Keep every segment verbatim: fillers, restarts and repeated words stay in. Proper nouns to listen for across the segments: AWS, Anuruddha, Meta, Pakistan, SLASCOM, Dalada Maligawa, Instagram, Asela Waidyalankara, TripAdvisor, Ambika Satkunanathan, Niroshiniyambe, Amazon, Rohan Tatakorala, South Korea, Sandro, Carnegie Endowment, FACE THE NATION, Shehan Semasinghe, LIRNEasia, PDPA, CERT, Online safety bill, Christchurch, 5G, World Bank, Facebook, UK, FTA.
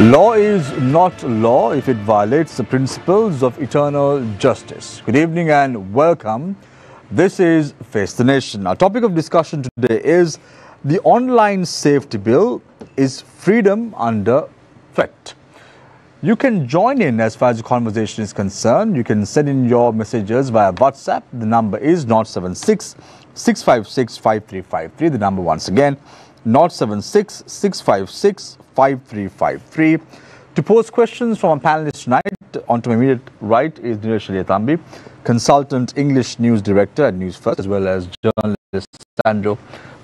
Law is not law if it violates the principles of eternal justice. Good evening and welcome. This is Face the Nation. Our topic of discussion today is the online safety bill is freedom under threat. You can join in as far as the conversation is concerned. You can send in your messages via WhatsApp. The number is zero seven six, six five six, five three five three. The number once again, zero seven six, six five six, five three five three. To pose questions from our panelists tonight, on to my immediate right is Niresh Shedithambi, Consultant English News Director at Newsfirst, as well as journalist Sandro,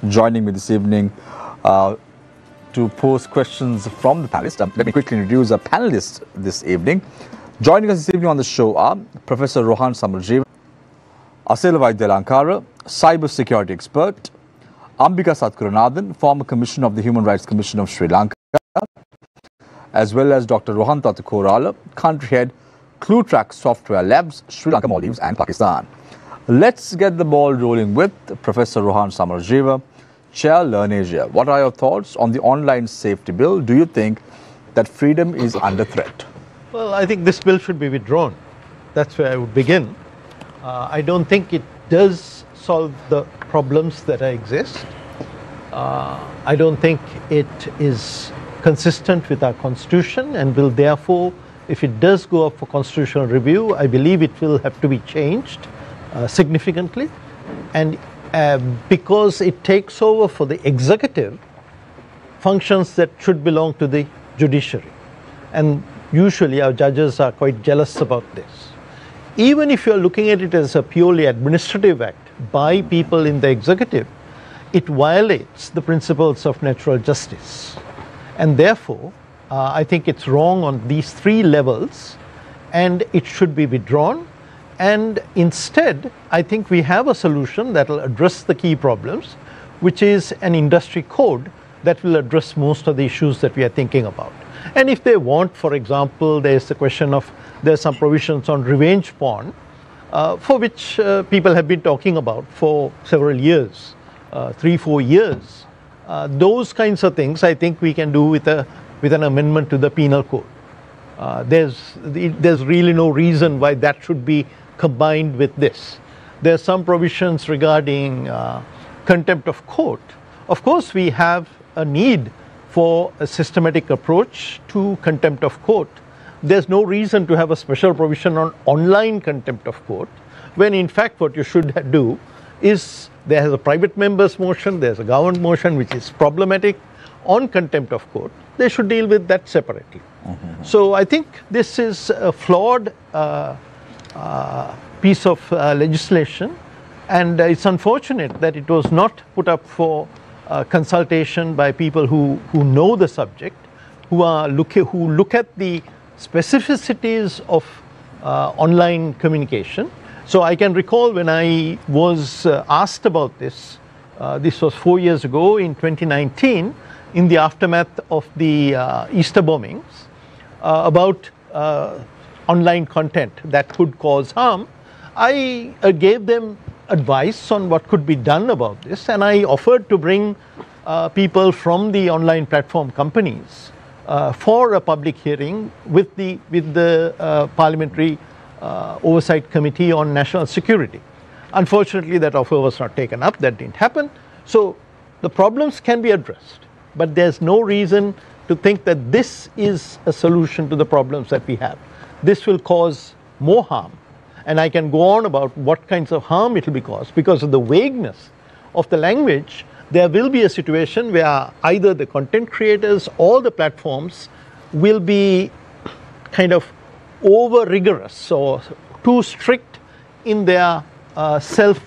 joining me this evening uh, to pose questions from the panelists. Um, let me quickly introduce our panelists this evening. Joining us this evening on the show are Professor Rohan Samarajiva, Asela Waidyalankara, Cyber Security Expert, Ambika Satkunanathan, former Commissioner of the Human Rights Commission of Sri Lanka, as well as Doctor Rohan Tatakorala, Country Head, ClueTrack Software Labs, Sri Lanka, Maldives and Pakistan. Let's get the ball rolling with Professor Rohan Samarajiva, Chair, LIRNEasia. What are your thoughts on the online safety bill? Do you think that freedom is under threat? Well, I think this bill should be withdrawn. That's where I would begin. Uh, I don't think it does solve the problems that exist. Uh, I don't think it is consistent with our constitution and will therefore, if it does go up for constitutional review, I believe it will have to be changed uh, significantly. And uh, because it takes over for the executive functions that should belong to the judiciary. And usually our judges are quite jealous about this. Even if you're looking at it as a purely administrative act by people in the executive, it violates the principles of natural justice. And therefore, uh, I think it's wrong on these three levels, and it should be withdrawn. And instead, I think we have a solution that will address the key problems, which is an industry code that will address most of the issues that we are thinking about. And if they want, for example, there's the question of there's some provisions on revenge porn, uh, for which uh, people have been talking about for several years, uh, three, four years. Uh, those kinds of things I think we can do with, a, with an amendment to the penal code. Uh, there's, there's really no reason why that should be combined with this. There's some provisions regarding uh, contempt of court. Of course, we have a need for a systematic approach to contempt of court. There's no reason to have a special provision on online contempt of court, when in fact what you should do is there has a private member's motion, there's a government motion which is problematic on contempt of court. They should deal with that separately. Mm-hmm. So I think this is a flawed uh, uh, piece of uh, legislation, and it's unfortunate that it was not put up for Uh, consultation by people who, who know the subject, who are look, who look at the specificities of uh, online communication. So I can recall when I was uh, asked about this, uh, this was four years ago in twenty nineteen, in the aftermath of the uh, Easter bombings, uh, about uh, online content that could cause harm. I uh, gave them advice on what could be done about this, and I offered to bring uh, people from the online platform companies uh, for a public hearing with the with the uh, Parliamentary uh, Oversight Committee on National Security. Unfortunately, that offer was not taken up, that didn't happen. So the problems can be addressed, but there's no reason to think that this is a solution to the problems that we have. This will cause more harm. And I can go on about what kinds of harm it will be caused. Because of the vagueness of the language, there will be a situation where either the content creators or the platforms will be kind of over rigorous or too strict in their uh, self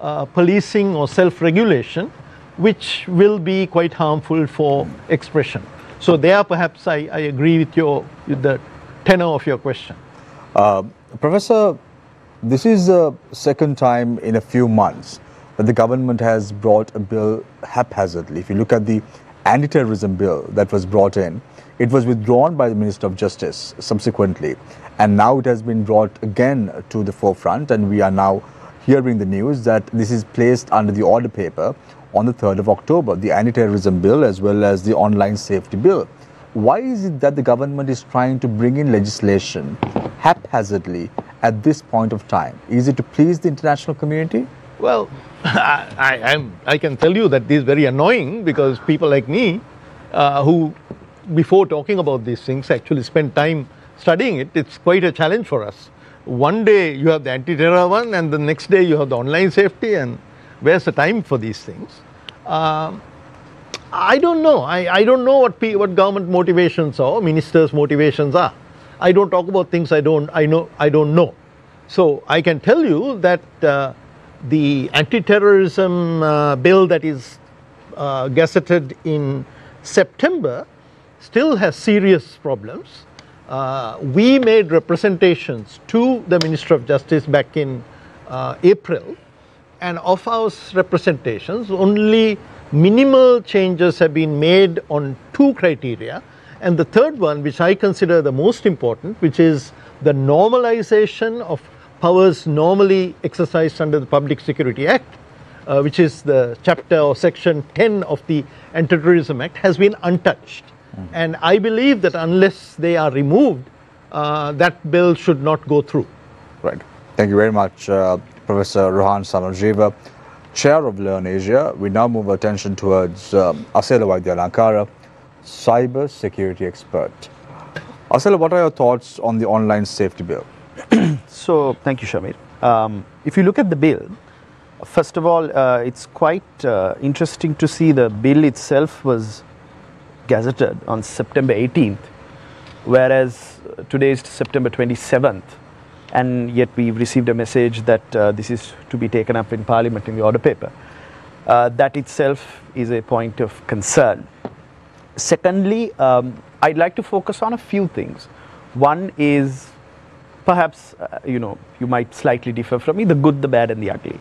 uh, policing or self regulation, which will be quite harmful for expression. So there perhaps I, I agree with your with the tenor of your question. Uh, Professor, this is the second time in a few months that the government has brought a bill haphazardly. If you look at the anti-terrorism bill that was brought in, it was withdrawn by the Minister of Justice subsequently. And now it has been brought again to the forefront, and we are now hearing the news that this is placed under the order paper on the third of October, the anti-terrorism bill as well as the online safety bill. Why is it that the government is trying to bring in legislation haphazardly at this point of time? Is it to please the international community? Well, I, I, I'm, I can tell you that this is very annoying, because people like me uh, who, before talking about these things, actually spend time studying it, it's quite a challenge for us. One day you have the anti-terror one, and the next day you have the online safety, and where's the time for these things? Uh, I don't know. I, I don't know what P, what government motivations or ministers' motivations are. I don't talk about things I don't I know I don't know. So I can tell you that uh, the anti-terrorism uh, bill that is uh, gazetted in September still has serious problems. Uh, we made representations to the Minister of Justice back in uh, April, and of our representations, only minimal changes have been made on two criteria, and the third one, which I consider the most important, which is the normalization of powers normally exercised under the Public Security Act, uh, which is the chapter or section ten of the Anti-Terrorism Act, has been untouched. And I believe that unless they are removed, uh, that bill should not go through. Right. Thank you very much, uh, Professor Rohan Samarajiva, Chair of LIRNEasia. We now move attention towards um, Asela Waidyalankara, cyber security expert. Asela, what are your thoughts on the online safety bill? So, thank you, Shamir. Um, if you look at the bill, first of all, uh, it's quite uh, interesting to see the bill itself was gazetted on September eighteenth, whereas today is September twenty-seventh, and yet we've received a message that uh, this is to be taken up in Parliament in the order paper. Uh, that itself is a point of concern. Secondly, um, I'd like to focus on a few things. One is perhaps, uh, you know, you might slightly differ from me, the good, the bad and the ugly.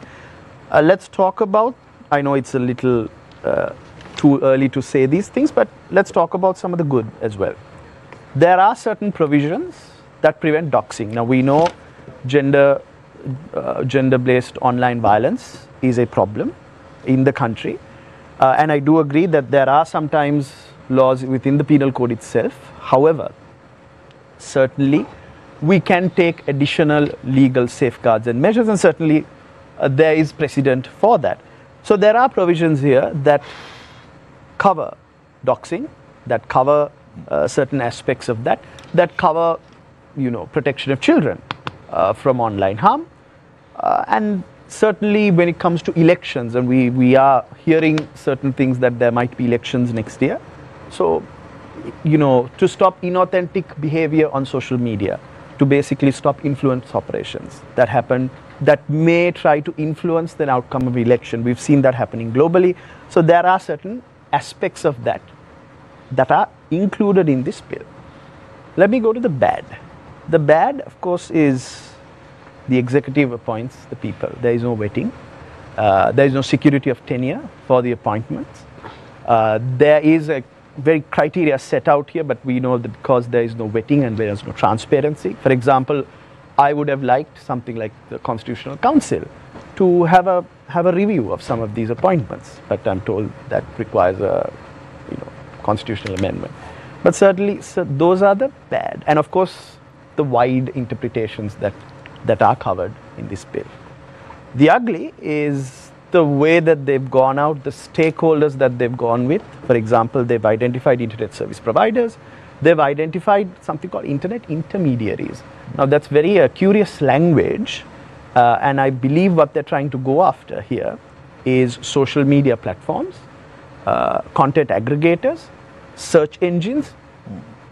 Uh, let's talk about, I know it's a little uh, too early to say these things, but let's talk about some of the good as well. There are certain provisions that prevent doxing. Now we know gender, uh, gender-based online violence is a problem in the country, uh, and I do agree that there are sometimes laws within the penal code itself. However, certainly we can take additional legal safeguards and measures, and certainly uh, there is precedent for that. So there are provisions here that cover doxing, that cover uh, certain aspects of that, that cover, you know, protection of children uh, from online harm. Uh, and certainly when it comes to elections, and we, we are hearing certain things that there might be elections next year. So, you know, to stop inauthentic behavior on social media, to basically stop influence operations that happen, that may try to influence the outcome of election. We've seen that happening globally. So there are certain aspects of that that are included in this bill. Let me go to the bad. The bad, of course, is the executive appoints the people. There is no vetting. Uh, there is no security of tenure for the appointments. Uh, there is a very criteria set out here, but we know that because there is no vetting and there is no transparency. For example, I would have liked something like the Constitutional Council to have a have a review of some of these appointments, but I'm told that requires a, you know, constitutional amendment. But certainly, so those are the bad, and of course the wide interpretations that that are covered in this bill. The ugly is the way that they've gone out, the stakeholders that they've gone with. For example, they've identified internet service providers, they've identified something called internet intermediaries. Now that's very uh, curious language. Uh, and I believe what they're trying to go after here is social media platforms, uh, content aggregators, search engines,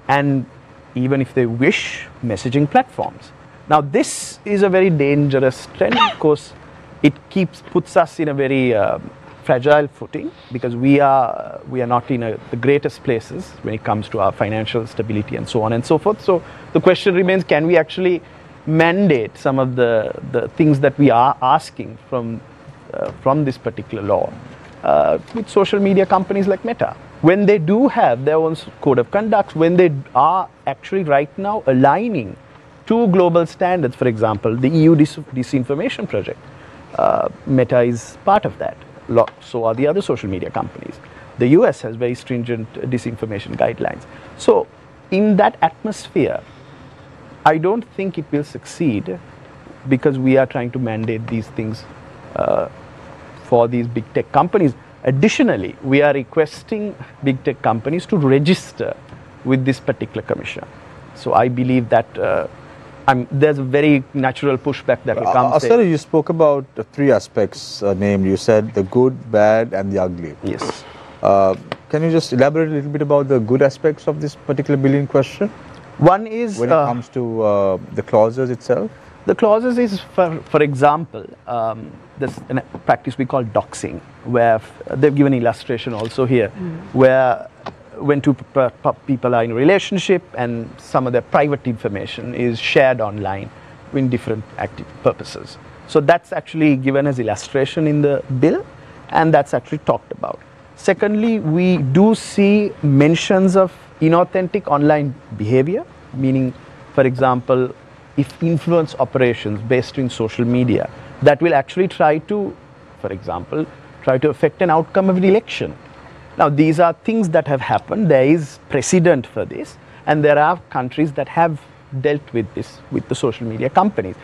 and even if they wish, messaging platforms. Now this is a very dangerous trend. Of course, it keeps puts us in a very uh, fragile footing, because we are we are not in a, the greatest places when it comes to our financial stability and so on and so forth. So the question remains: can we actually mandate some of the, the things that we are asking from, uh, from this particular law uh, with social media companies like Meta, when they do have their own code of conduct, when they are actually right now aligning to global standards? For example, the E U dis disinformation project, uh, Meta is part of that, so are the other social media companies. The U S has very stringent disinformation guidelines. So in that atmosphere, I don't think it will succeed, because we are trying to mandate these things uh, for these big tech companies. Additionally, we are requesting big tech companies to register with this particular commission. So I believe that uh, I'm, there's a very natural pushback that will come. Asela, you spoke about three aspects uh, named. You said the good, bad and the ugly. Yes. Uh, can you just elaborate a little bit about the good aspects of this particular bill in question? One is... When it uh, comes to uh, the clauses itself? The clauses is, for, for example, um, this an, a practice we call doxing, where f they've given illustration also here, mm. where when two people are in a relationship and some of their private information is shared online in different active purposes. So that's actually given as illustration in the bill, and that's actually talked about. Secondly, we do see mentions of inauthentic online behavior, meaning, for example, if influence operations based in social media, that will actually try to, for example, try to affect an outcome of an election. Now, these are things that have happened. There is precedent for this, and there are countries that have dealt with this with the social media companies.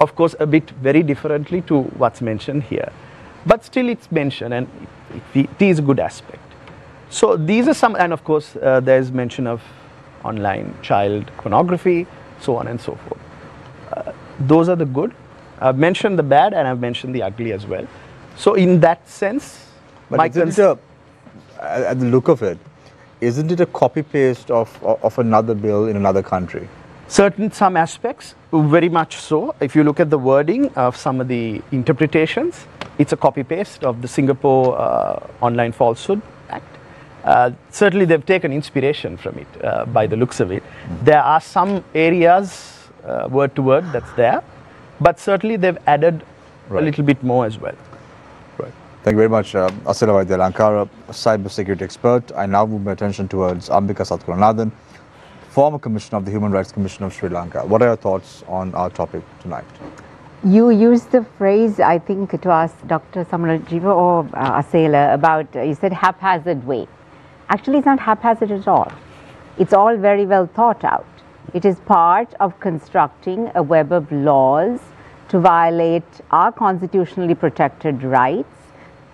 Of course, a bit very differently to what's mentioned here, but still it's mentioned, and it, it is a good aspect. So these are some, and of course, uh, there's mention of online child pornography, so on and so forth. Uh, those are the good. I've mentioned the bad, and I've mentioned the ugly as well. So in that sense, but my concern... At the look of it, isn't it a copy-paste of, of, of another bill in another country? Certain, some aspects, very much so. If you look at the wording of some of the interpretations, it's a copy-paste of the Singapore uh, Online Falsehood Act. Uh, certainly, they've taken inspiration from it, uh, by the looks of it. Mm-hmm. There are some areas, uh, word to word, that's there. But certainly, they've added right. a little bit more as well. Thank you very much, uh, Asela Waidyalankara, cyber security expert. I now move my attention towards Ambika Satkunanathan, former Commissioner of the Human Rights Commission of Sri Lanka. What are your thoughts on our topic tonight? You used the phrase, I think, to ask Doctor Samarajiva or uh, Asela about, uh, you said haphazard way. Actually, it's not haphazard at all. It's all very well thought out. It is part of constructing a web of laws to violate our constitutionally protected rights,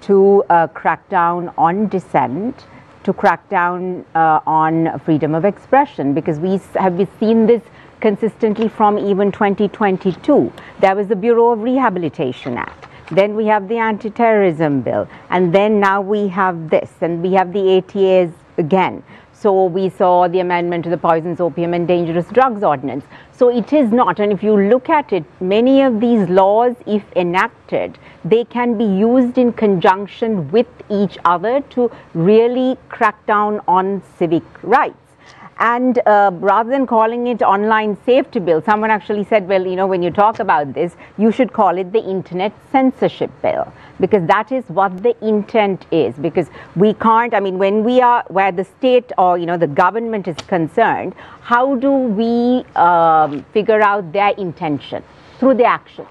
to uh, crack down on dissent, to crack down uh, on freedom of expression, because we have seen this consistently from even twenty twenty-two. There was the Bureau of Rehabilitation Act, then we have the anti-terrorism bill, and then now we have this, and we have the A T As again. So we saw the amendment to the Poisons, Opium and Dangerous Drugs Ordinance. So it is not, and if you look at it, many of these laws, if enacted, they can be used in conjunction with each other to really crack down on civic rights. And uh, rather than calling it online safety bill, someone actually said, well, you know, when you talk about this, you should call it the internet censorship bill, because that is what the intent is. Because we can't, I mean, when we are, where the state or, you know, the government is concerned, how do we um, figure out their intention? Through the actions.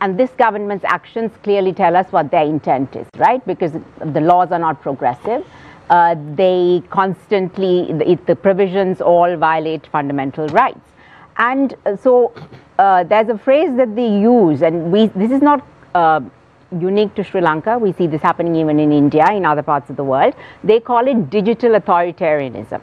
And this government's actions clearly tell us what their intent is, right? Because the laws are not progressive. Uh, they constantly, the, the provisions all violate fundamental rights. And so uh, there's a phrase that they use, and we, this is not uh, unique to Sri Lanka. We see this happening even in India, in other parts of the world. They call it digital authoritarianism.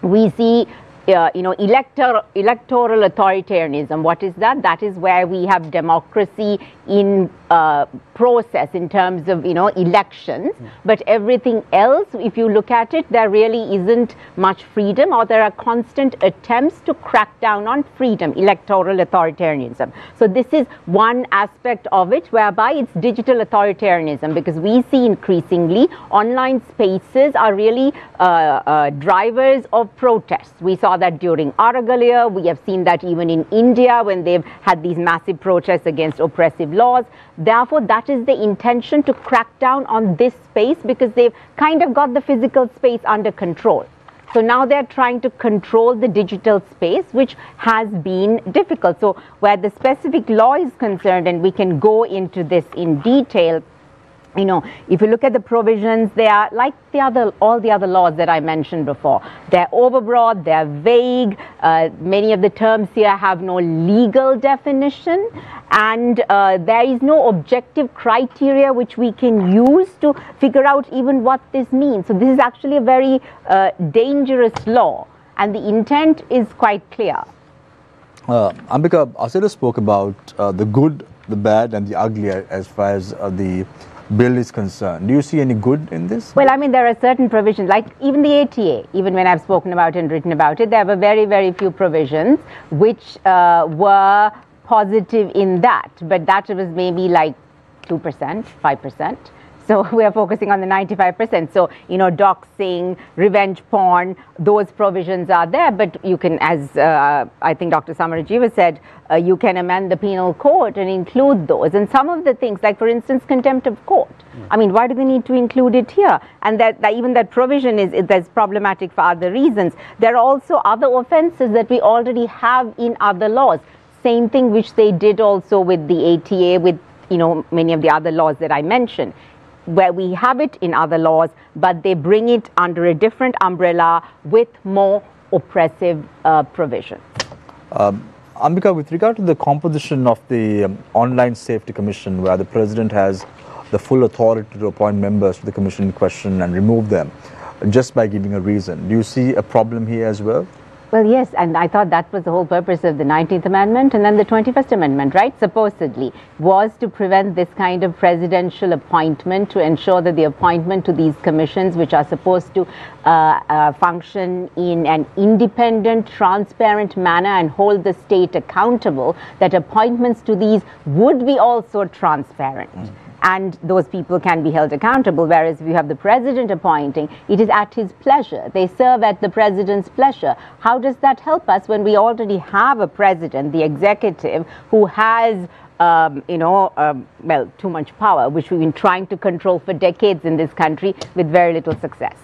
We see Uh, you know, elector, electoral authoritarianism. What is that? That is where we have democracy in uh, process in terms of, you know, elections. Mm. But everything else, if you look at it, there really isn't much freedom, or there are constant attempts to crack down on freedom, electoral authoritarianism. So this is one aspect of it, whereby it's digital authoritarianism, because we see increasingly online spaces are really uh, uh, drivers of protests. We saw that during Aragalaya, we have seen that even in India when they've had these massive protests against oppressive laws. Therefore, that is the intention, to crack down on this space, because they've kind of got the physical space under control. So now they're trying to control the digital space, which has been difficult. So where the specific law is concerned, and we can go into this in detail, you know, if you look at the provisions, they are like the other, all the other laws that I mentioned before. They're overbroad, they're vague. Uh, many of the terms here have no legal definition, and uh, there is no objective criteria which we can use to figure out even what this means. So this is actually a very uh, dangerous law, and the intent is quite clear. Uh, Ambika, Asela spoke about uh, the good, the bad, and the ugly as far as uh, the bill is concerned. Do you see any good in this? Well, I mean, there are certain provisions, like even the A T A, even when I've spoken about and written about it, there were very, very few provisions which uh, were positive in that, but that was maybe like two percent, five percent. So we are focusing on the ninety-five percent. So, you know, doxing, revenge porn, those provisions are there. But you can, as uh, I think Doctor Samarajiva said, uh, you can amend the penal code and include those. And some of the things, like, for instance, contempt of court. Mm. I mean, why do they need to include it here? And that, that even that provision is, is that's problematic for other reasons. There are also other offenses that we already have in other laws. Same thing which they did also with the A T A, with, you know, many of the other laws that I mentioned, where we have it in other laws, but they bring it under a different umbrella with more oppressive uh, provisions. Um, Ambika, with regard to the composition of the um, Online Safety Commission, where the President has the full authority to appoint members to the Commission in question and remove them just by giving a reason, do you see a problem here as well? Well, yes, and I thought that was the whole purpose of the nineteenth amendment and then the twenty-first amendment, right, supposedly, was to prevent this kind of presidential appointment, to ensure that the appointment to these commissions, which are supposed to uh, uh, function in an independent, transparent manner and hold the state accountable, that appointments to these would be also transparent. Mm-hmm. And those people can be held accountable, whereas if you have the president appointing, it is at his pleasure. They serve at the president's pleasure. How does that help us when we already have a president, the executive, who has, um, you know, um, well, too much power, which we've been trying to control for decades in this country with very little success?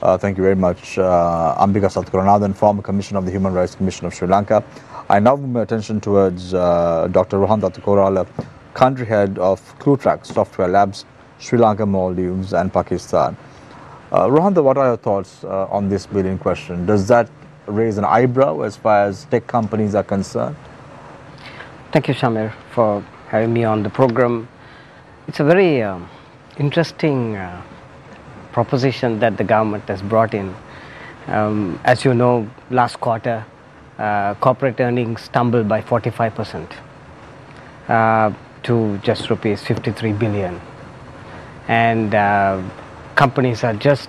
Uh, thank you very much, uh, Ambika Satkunanathan, former Commissioner of the Human Rights Commission of Sri Lanka. I now move my attention towards uh, Doctor Rohan Tatakorala, country head of ClueTrack Software Labs, Sri Lanka, Maldives, and Pakistan. Uh, Rohan, what are your thoughts uh, on this bill in question? Does that raise an eyebrow as far as tech companies are concerned? Thank you, Shamir, for having me on the program. It's a very uh, interesting uh, proposition that the government has brought in. Um, as you know, last quarter, uh, corporate earnings tumbled by forty-five percent. Uh, to just rupees fifty-three billion, and uh, companies are just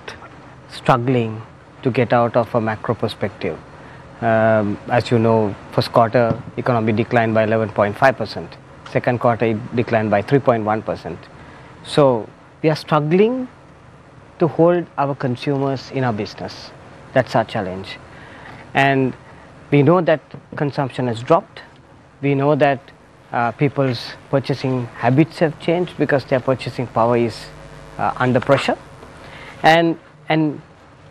struggling to get out of a macro perspective. Um, as you know, first quarter economy declined by eleven point five percent, second quarter it declined by three point one percent. So we are struggling to hold our consumers in our business. That's our challenge, and we know that consumption has dropped. We know that Uh, people's purchasing habits have changed because their purchasing power is uh, under pressure, and and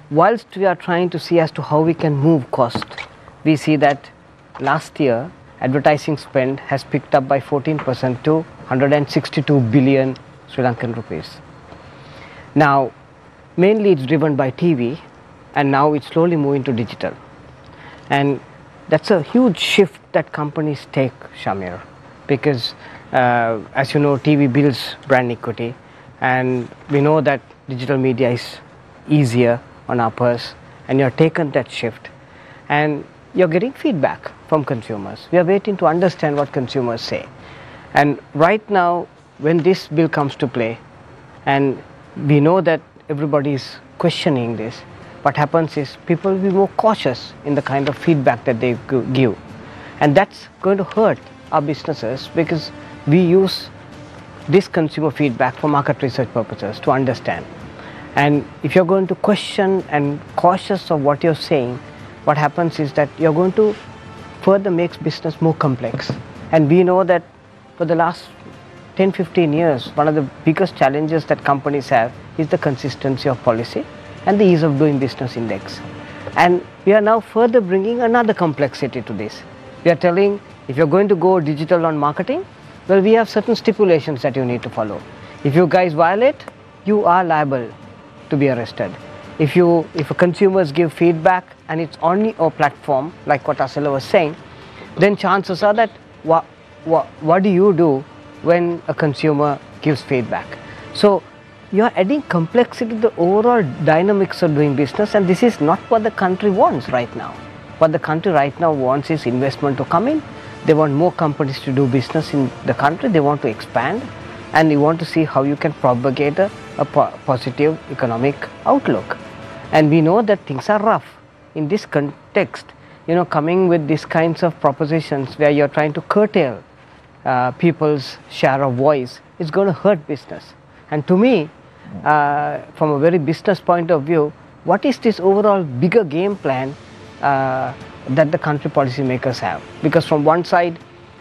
whilst we are trying to see as to how we can move cost, we see that last year advertising spend has picked up by fourteen percent to one hundred sixty-two billion Sri Lankan rupees. Now mainly it's driven by T V, and now it's slowly moving to digital, and that's a huge shift that companies take, Shamir, because uh, as you know, T V builds brand equity, and we know that digital media is easier on our purse, and you have taken that shift, and you're getting feedback from consumers. We are waiting to understand what consumers say, and right now when this bill comes to play, and we know that everybody is questioning this, what happens is people will be more cautious in the kind of feedback that they give, and that's going to hurt our businesses, because we use this consumer feedback for market research purposes to understand. And if you're going to question and cautious of what you're saying, what happens is that you're going to further make business more complex. And we know that for the last ten to fifteen years, one of the biggest challenges that companies have is the consistency of policy and the ease of doing business index. And we are now further bringing another complexity to this. We are telling, if you're going to go digital on marketing, well, we have certain stipulations that you need to follow. If you guys violate, you are liable to be arrested. If you, if consumers give feedback and it's only a platform, like what Asela was saying, then chances are that what, what, what do you do when a consumer gives feedback? So you are adding complexity to the overall dynamics of doing business, and this is not what the country wants right now. What the country right now wants is investment to come in. They want more companies to do business in the country. They want to expand, and they want to see how you can propagate a, a po positive economic outlook. And we know that things are rough. In this context, you know, coming with these kinds of propositions where you're trying to curtail uh, people's share of voice is going to hurt business. And to me, uh, from a very business point of view, what is this overall bigger game plan uh, that the country policymakers have? Because from one side,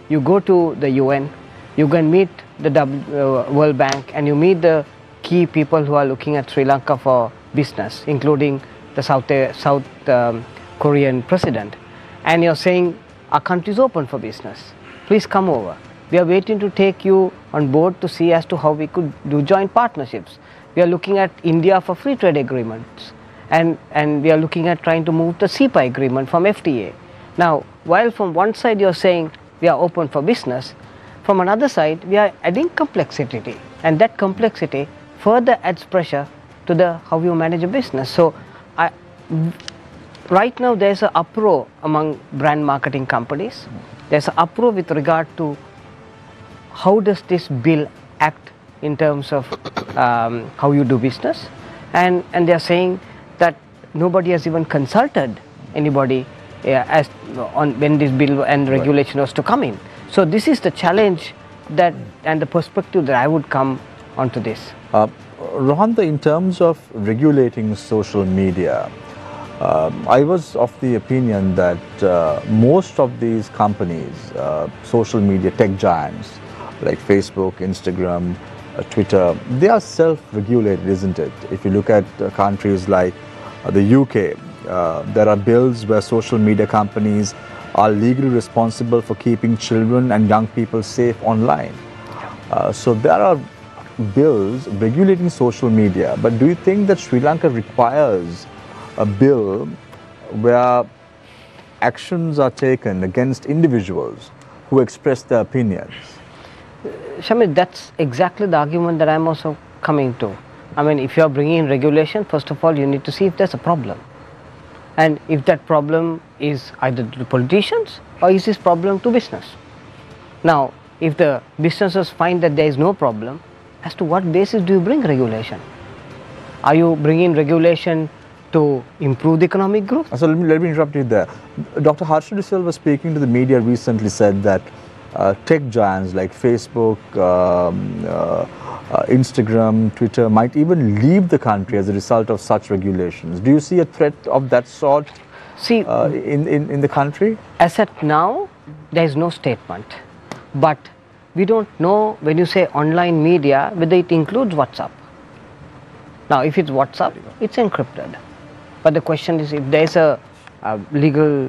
you go to the U N, you can meet the w uh, World Bank, and you meet the key people who are looking at Sri Lanka for business, including the South, uh, South um, Korean president. And you're saying, our country is open for business. Please come over. We are waiting to take you on board to see as to how we could do joint partnerships. We are looking at India for free trade agreements, and, and we are looking at trying to move the SEPA agreement from F T A. Now, while from one side you're saying we are open for business, from another side we are adding complexity, and that complexity further adds pressure to the how you manage a business. So, I, right now there's an uproar among brand marketing companies. There's an uproar with regard to how does this bill act in terms of um, how you do business, and and they are saying that nobody has even consulted anybody uh, as on when this bill and regulation was to come in. So this is the challenge that and the perspective that I would come onto this. Uh, Rohan, in terms of regulating social media, Uh, I was of the opinion that uh, most of these companies, uh, social media tech giants like Facebook, Instagram, uh, Twitter, they are self-regulated, isn't it? If you look at uh, countries like uh, the U K, uh, there are bills where social media companies are legally responsible for keeping children and young people safe online. Uh, so there are bills regulating social media, but do you think that Sri Lanka requires a bill where actions are taken against individuals who express their opinions? Shamit, that's exactly the argument that I'm also coming to. I mean, if you're bringing in regulation, first of all, you need to see if there's a problem. And if that problem is either to politicians or is this problem to business. Now, if the businesses find that there is no problem, as to what basis do you bring regulation? Are you bringing regulation to improve the economic growth? So let me, let me interrupt you there. Doctor Harshad Silva, speaking to the media recently, said that uh, tech giants like Facebook, um, uh, uh, Instagram, Twitter might even leave the country as a result of such regulations. Do you see a threat of that sort see, uh, in, in, in the country? As at now, there is no statement. But we don't know, when you say online media, whether it includes WhatsApp. Now, if it's WhatsApp, it's encrypted. But the question is, if there is a, a legal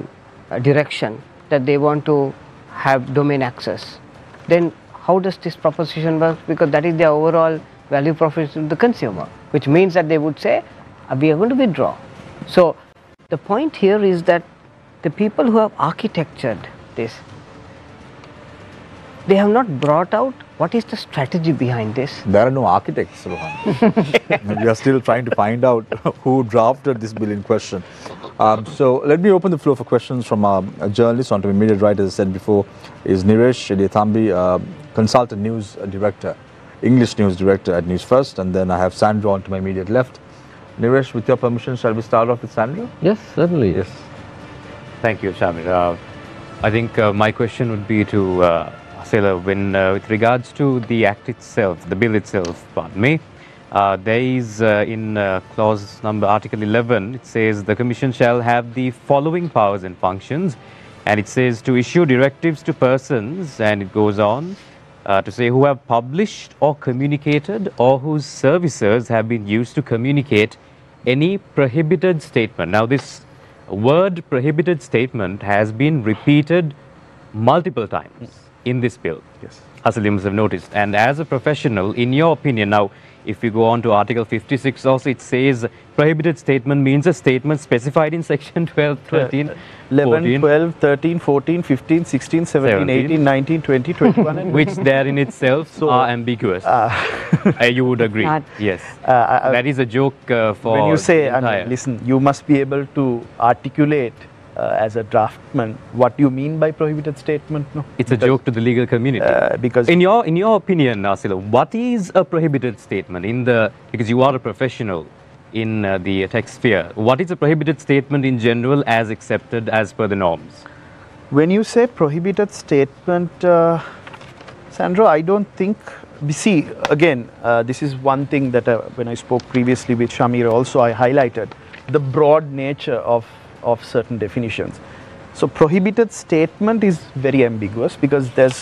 uh, direction that they want to have domain access, then how does this proposition work? Because that is their overall value proposition to the consumer, which means that they would say, we are going to withdraw. So the point here is that the people who have architectured this, they have not brought out what is the strategy behind this. There are no architects, Rohan. We are still trying to find out who drafted this bill in question. Um, so let me open the floor for questions from our journalists onto immediate right. As I said before, is Niresh Shedithambi, uh, consultant news director, English news director at Newsfirst, and then I have Sandro on to my immediate left. Niresh, with your permission, shall we start off with Sandro? Yes, certainly. Yes. Thank you, Shamir. Uh, I think uh, my question would be to Uh, when uh, with regards to the act itself, the bill itself, pardon me, uh, there is uh, in uh, clause number article eleven, it says the Commission shall have the following powers and functions, and it says to issue directives to persons, and it goes on uh, to say who have published or communicated or whose services have been used to communicate any prohibited statement. Now this word prohibited statement has been repeated multiple times. in this bill, yes, as the limbs have noticed. And as a professional, in your opinion, now, if you go on to Article fifty-six also, it says prohibited statement means a statement specified in Section twelve, thirteen, eleven, twelve, thirteen, fourteen, fifteen, sixteen, seventeen, eighteen, nineteen, twenty, twenty-one. And which there in itself so, are ambiguous. Uh, uh, you would agree. Not. Yes. Uh, uh, that is a joke uh, for... When you say, and listen, you must be able to articulate Uh, as a draftsman, what do you mean by prohibited statement? No, it's because, a joke to the legal community. Uh, because in your in your opinion, Asela, what is a prohibited statement in the? Because you are a professional in uh, the tech sphere, what is a prohibited statement in general, as accepted as per the norms? When you say prohibited statement, uh, Sandro, I don't think. We see again. Uh, this is one thing that uh, when I spoke previously with Shamir, also I highlighted the broad nature of. of certain definitions. So prohibited statement is very ambiguous because there's,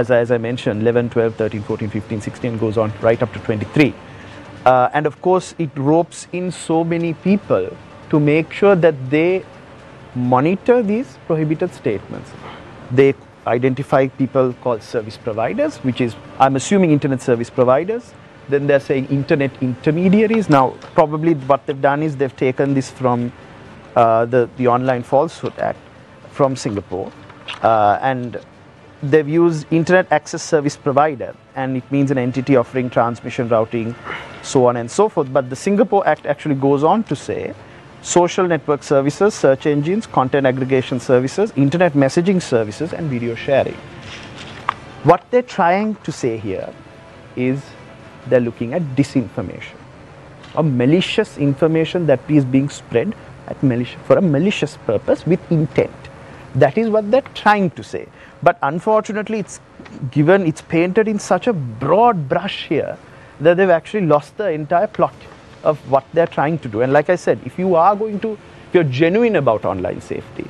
as, as I mentioned, eleven, twelve, thirteen, fourteen, fifteen, sixteen goes on right up to twenty-three. Uh, and of course it ropes in so many people to make sure that they monitor these prohibited statements. They identify people called service providers, which is, I'm assuming, internet service providers. Then they're saying internet intermediaries. Now probably what they've done is they've taken this from Uh, the, the Online Falsehood Act from Singapore, uh, and they've used Internet Access Service Provider, and it means an entity offering transmission, routing, so on and so forth. But the Singapore Act actually goes on to say social network services, search engines, content aggregation services, internet messaging services, and video sharing. What they're trying to say here is they're looking at disinformation or malicious information that is being spread At malicious, for a malicious purpose with intent. That is what they're trying to say. But unfortunately, it's given, it's painted in such a broad brush here that they've actually lost the entire plot of what they're trying to do. And like I said, if you are going to, if you're genuine about online safety,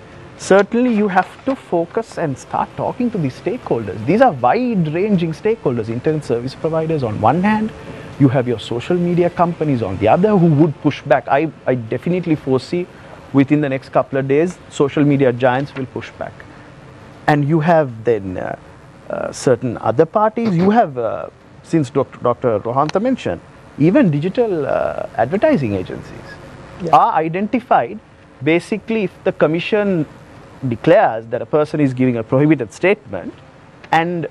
certainly you have to focus and start talking to these stakeholders. These are wide-ranging stakeholders, internet service providers on one hand, you have your social media companies on the other who would push back. I, I definitely foresee within the next couple of days, social media giants will push back. And you have then uh, uh, certain other parties. You have, uh, since Doctor Doctor Rohantha mentioned, even digital uh, advertising agencies yeah. are identified. Basically, if the commission declares that a person is giving a prohibited statement and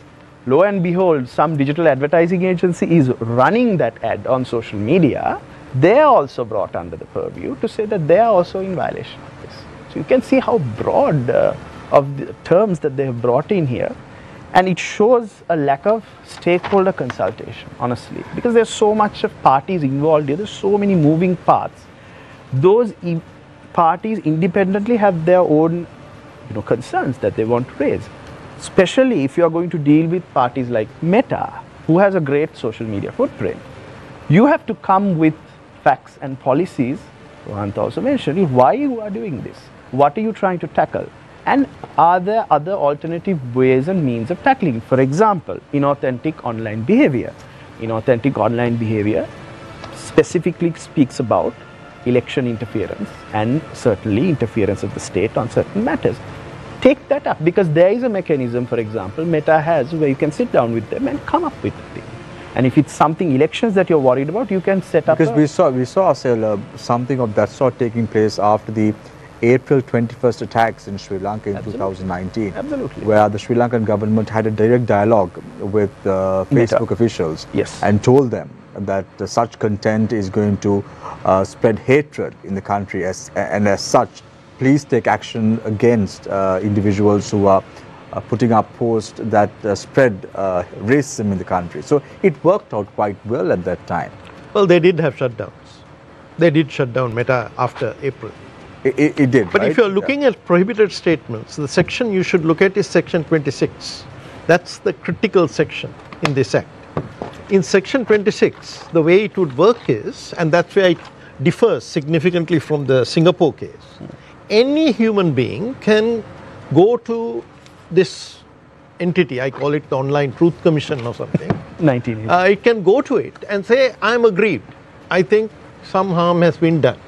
lo and behold, some digital advertising agency is running that ad on social media, they are also brought under the purview to say that they are also in violation of this. So you can see how broad uh, of the terms that they have brought in here, and it shows a lack of stakeholder consultation, honestly, because there's so much of parties involved here, there's so many moving parts. Those e parties independently have their own you know, concerns that they want to raise. Especially if you are going to deal with parties like Meta, who has a great social media footprint. You have to come with facts and policies. Rohantha also mentioned why you are doing this. What are you trying to tackle? And are there other alternative ways and means of tackling? For example, inauthentic online behavior. Inauthentic online behavior specifically speaks about election interference and certainly interference of the state on certain matters. Take that up, because there is a mechanism, for example, Meta has, where you can sit down with them and come up with a thing. And if it's something elections that you're worried about, you can set up. Because we saw we saw Asela, something of that sort taking place after the April twenty-first attacks in Sri Lanka in Absolutely. two thousand nineteen, Absolutely. where the Sri Lankan government had a direct dialogue with uh, Facebook Meta. officials yes. and told them that uh, such content is going to uh, spread hatred in the country, as and as such, please take action against uh, individuals who are uh, putting up posts that uh, spread uh, racism in the country. So it worked out quite well at that time. Well, they did have shutdowns. They did shut down Meta after April. It, it, it did, But right? if you're looking yeah. at prohibited statements, the section you should look at is Section twenty-six. That's the critical section in this Act. In Section twenty-six, the way it would work is, and that's where it differs significantly from the Singapore case, hmm. any human being can go to this entity, I call it the Online Truth Commission or something. nineteen. Uh, it can go to it and say, I'm aggrieved. I think some harm has been done.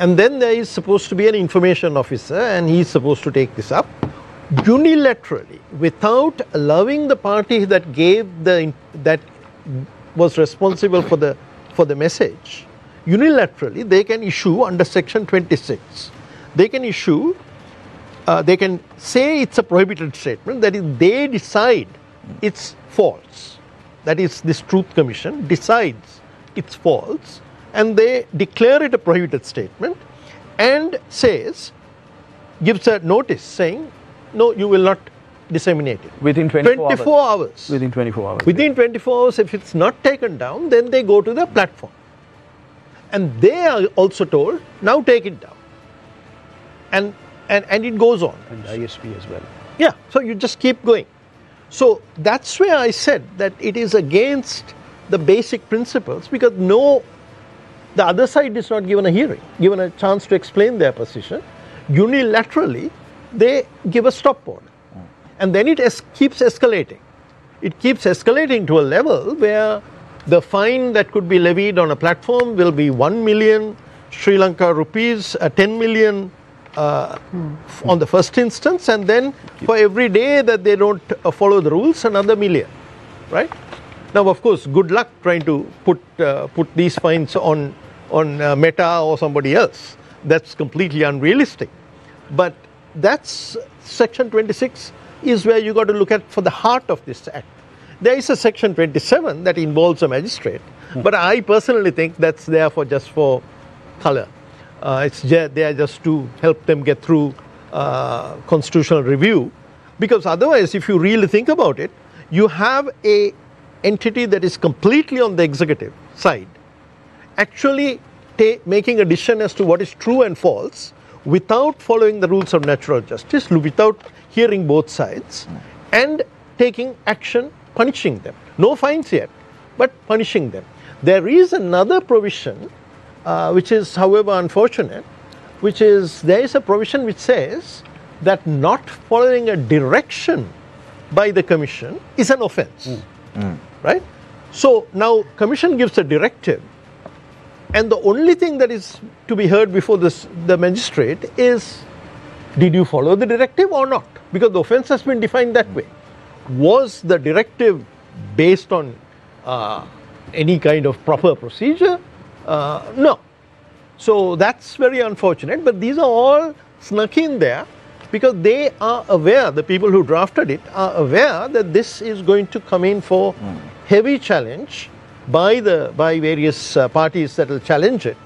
And then there is supposed to be an information officer and he's supposed to take this up. unilaterally, without allowing the party that gave the, that was responsible for the, for the message, unilaterally they can issue under section twenty-six, they can issue, uh, they can say it's a prohibited statement, that is, they decide it's false. That is, this Truth Commission decides it's false and they declare it a prohibited statement and says, gives a notice saying, no, you will not disseminate it. Within twenty-four hours. Within twenty-four hours. Within twenty-four hours, if it's not taken down, then they go to the platform. And they are also told, now take it down. And, and, and it goes on. And I S P as well. Yeah, so you just keep going. So that's where I said that it is against the basic principles, because no, the other side is not given a hearing, given a chance to explain their position. Unilaterally, they give a stop order. Mm. And then it es keeps escalating. It keeps escalating to a level where the fine that could be levied on a platform will be one million Sri Lanka rupees, uh, ten million uh, mm. on the first instance, and then for every day that they don't uh, follow the rules, another million, right? Now, of course, good luck trying to put, uh, put these fines on, on uh, Meta or somebody else. That's completely unrealistic. But that's section twenty-six is where you got to look at for the heart of this act. There is a section twenty-seven that involves a magistrate, hmm. but I personally think that's there for just for color. Uh, it's there just to help them get through uh, constitutional review, because otherwise, if you really think about it, you have a entity that is completely on the executive side, actually making a decision as to what is true and false, without following the rules of natural justice, without hearing both sides, and taking action, punishing them. No fines yet, but punishing them. There is another provision, uh, which is, however, unfortunate, which is, there is a provision which says that not following a direction by the Commission is an offense, mm. Mm. right? So now Commission gives a directive, and the only thing that is to be heard before this, the magistrate is, did you follow the directive or not? Because the offence has been defined that way. Was the directive based on uh, any kind of proper procedure? Uh, no. So that's very unfortunate, but these are all snuck in there because they are aware, the people who drafted it are aware that this is going to come in for heavy challenge by the by various uh, parties that will challenge it,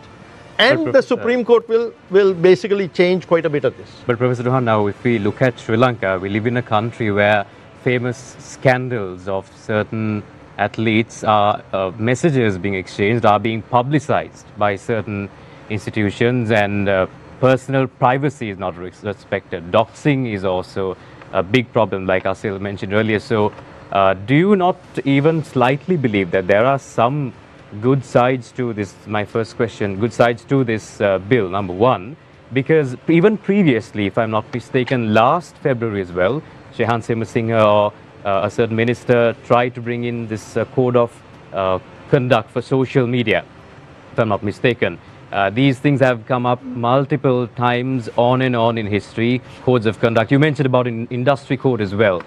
and but the Supreme uh, Court will will basically change quite a bit of this. But Professor Rohan, now if we look at Sri Lanka, we live in a country where famous scandals of certain athletes are uh, messages being exchanged are being publicized by certain institutions, and uh, personal privacy is not respected. Doxing is also a big problem, like Asela mentioned earlier. So Uh, do you not even slightly believe that there are some good sides to this, my first question, good sides to this uh, bill, number one? Because even previously, if I'm not mistaken, last February as well, Shehan Semasinghe or uh, a certain minister tried to bring in this uh, code of uh, conduct for social media, if I'm not mistaken. Uh, these things have come up multiple times on and on in history, codes of conduct. You mentioned about an industry code as well.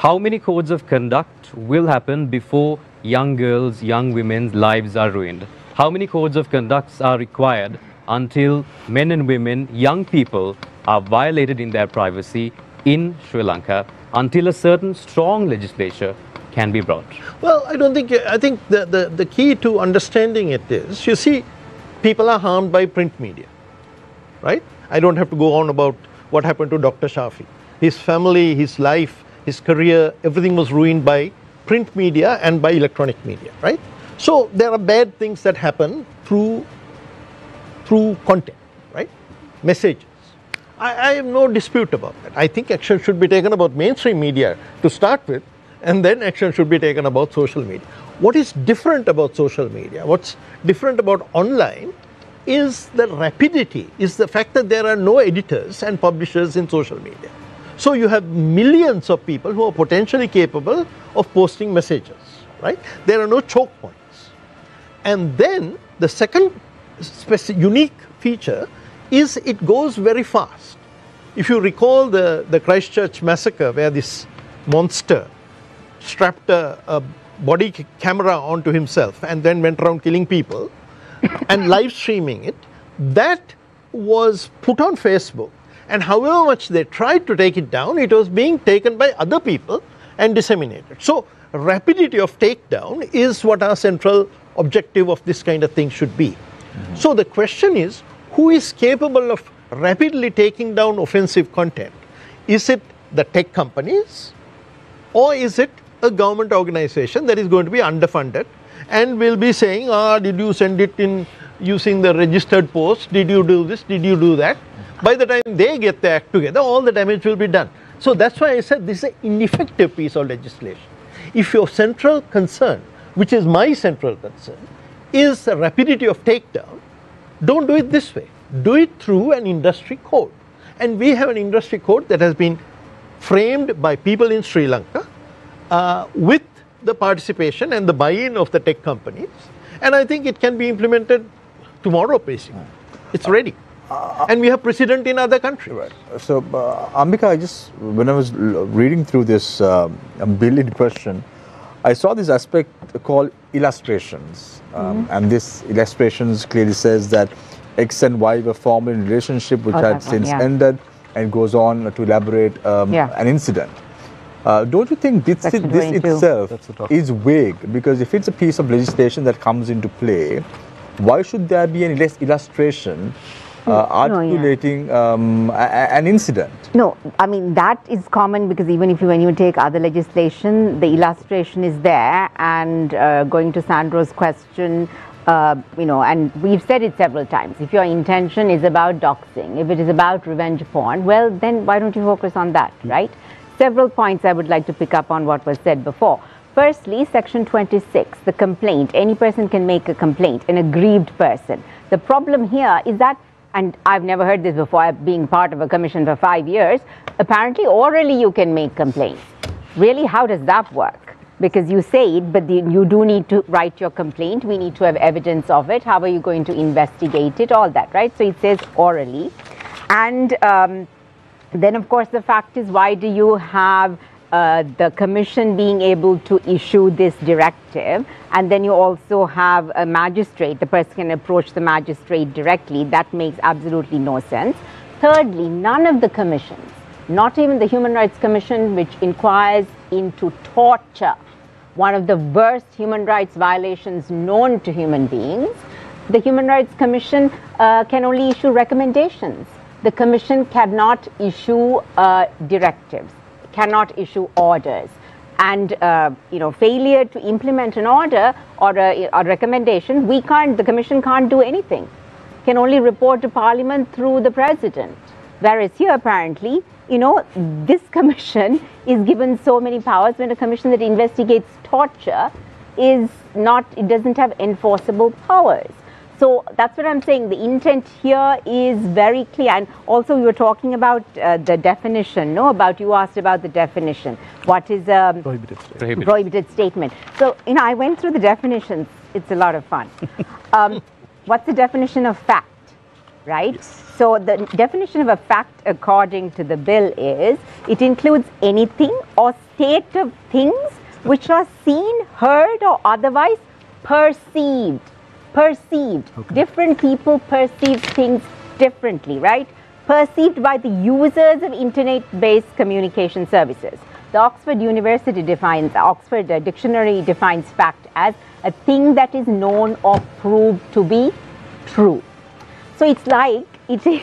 How many codes of conduct will happen before young girls, young women's lives are ruined? How many codes of conduct are required until men and women, young people, are violated in their privacy in Sri Lanka until a certain strong legislature can be brought? Well, I don't think, I think the, the, the key to understanding it is, you see, people are harmed by print media, right? I don't have to go on about what happened to Doctor Shafi. His family, his life, his career, everything was ruined by print media and by electronic media, right? So there are bad things that happen through, through content, right? Messages. I, I have no dispute about that. I think action should be taken about mainstream media to start with, and then action should be taken about social media. What is different about social media, what's different about online, is the rapidity, is the fact that there are no editors and publishers in social media. So you have millions of people who are potentially capable of posting messages, right? There are no choke points. And then the second unique feature is it goes very fast. If you recall the, the Christchurch massacre, where this monster strapped a, a body camera onto himself and then went around killing people and live streaming it, that was put on Facebook. And however much they tried to take it down, it was being taken by other people and disseminated. So rapidity of takedown is what our central objective of this kind of thing should be. Mm-hmm. So the question is, who is capable of rapidly taking down offensive content? Is it the tech companies, or is it a government organization that is going to be underfunded and will be saying, ah, did you send it in using the registered post? Did you do this? Did you do that? By the time they get their act together, all the damage will be done. So that's why I said this is an ineffective piece of legislation. If your central concern, which is my central concern, is the rapidity of takedown, don't do it this way. Do it through an industry code. And we have an industry code that has been framed by people in Sri Lanka uh, with the participation and the buy-in of the tech companies. And I think it can be implemented tomorrow, basically. It's ready. Uh, and we have precedent in other countries. Right. So, uh, Ambika, I just, when I was reading through this um, billion question, I saw this aspect called illustrations. Um, mm-hmm. And this illustrations clearly says that X and Y were formed in a relationship which oh, had since yeah. ended, and goes on to elaborate um, yeah. an incident. Uh, don't you think this, it, this itself is vague? Because if it's a piece of legislation that comes into play, why should there be an illustration uh, articulating no, yeah. um, a, a, an incident? No, I mean, that is common, because even if you, when you take other legislation, the illustration is there. And uh, going to Sandro's question, Uh, you know, and we've said it several times, if your intention is about doxing, if it is about revenge porn, well, then why don't you focus on that, right? Several points I would like to pick up on what was said before. Firstly, section twenty-six, the complaint. Any person can make a complaint, an aggrieved person. The problem here is that, and I've never heard this before, being part of a commission for five years, apparently orally you can make complaints. Really, how does that work? Because you say it, but the, you do need to write your complaint. We need to have evidence of it. How are you going to investigate it? All that, right? So it says orally. And um, then, of course, the fact is, why do you have uh, the commission being able to issue this directive? And then you also have a magistrate. The person can approach the magistrate directly. That makes absolutely no sense. Thirdly, none of the commissions, not even the Human Rights Commission, which inquires into torture, one of the worst human rights violations known to human beings, the Human Rights Commission uh, can only issue recommendations. The Commission cannot issue uh, directives, cannot issue orders. And uh, you know, failure to implement an order or a, a recommendation, we can't, the Commission can't do anything. Can only report to Parliament through the President. Whereas here, apparently, you know, this commission is given so many powers, when a commission that investigates torture is not, it doesn't have enforceable powers. So that's what I'm saying. The intent here is very clear. And also we were talking about uh, the definition, no, about, you asked about the definition. What is a prohibited statement? Prohibited, prohibited statement. So, you know, I went through the definitions. It's a lot of fun. um, what's the definition of fact? Right? Yes. So the definition of a fact according to the bill is, it includes anything or state of things which are seen, heard or otherwise perceived. Perceived. Okay. Different people perceive things differently, right? Perceived by the users of internet-based communication services. The Oxford University defines, Oxford Dictionary defines fact as a thing that is known or proved to be true. So it's like, it is,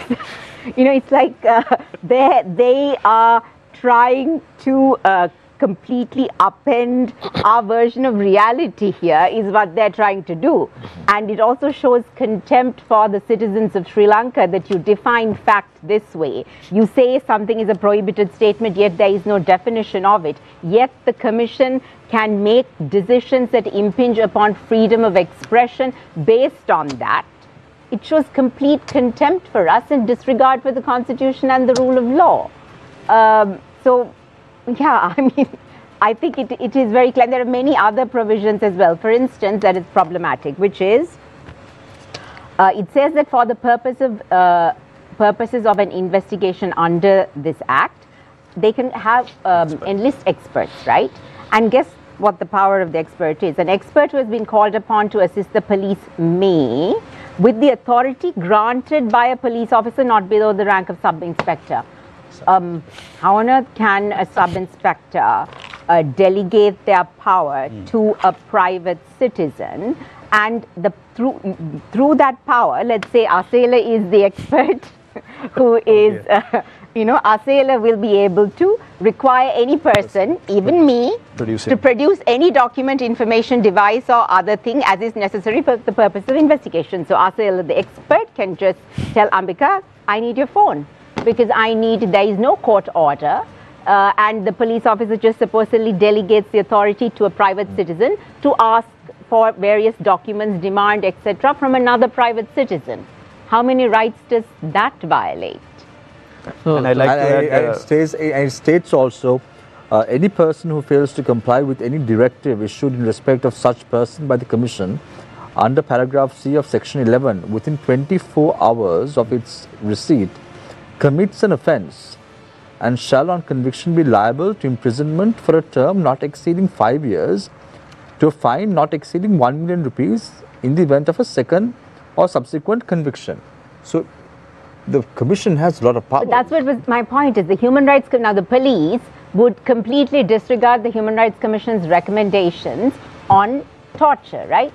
you know, it's like uh, they they are trying to uh, completely upend our version of reality here, is what they're trying to do. And it also shows contempt for the citizens of Sri Lanka that you define fact this way. You say something is a prohibited statement, yet there is no definition of it. Yet the commission can make decisions that impinge upon freedom of expression based on that. It shows complete contempt for us and disregard for the Constitution and the rule of law. Um, so, yeah, I mean, I think it, it is very clear. There are many other provisions as well. For instance, that is problematic, which is, uh, it says that for the purpose of uh, purposes of an investigation under this act, they can have um, Expert. enlist experts, right? And guess what the power of the expert is. An expert who has been called upon to assist the police may, with the authority granted by a police officer not below the rank of sub-inspector. Um, how on earth can a sub-inspector uh, delegate their power mm. to a private citizen? And the, through, through that power, let's say Asela is the expert who is, oh, yeah. uh, you know, Asela will be able to require any person, even me, Producing. to produce any document, information, device or other thing as is necessary for the purpose of investigation. So Asela, the expert, can just tell Ambika, I need your phone. Because I need, there is no court order, uh, and the police officer just supposedly delegates the authority to a private citizen to ask for various documents, demand, et cetera from another private citizen. How many rights does that violate? So, and I like and to add, I, uh, it, states, it states also, uh, any person who fails to comply with any directive issued in respect of such person by the Commission under paragraph C of section eleven within twenty-four hours of its receipt commits an offence and shall on conviction be liable to imprisonment for a term not exceeding five years to a fine not exceeding one million rupees in the event of a second or subsequent conviction. So the Commission has a lot of power. But that's what was my point, is the human rights, now the police would completely disregard the Human Rights Commission's recommendations on torture, right?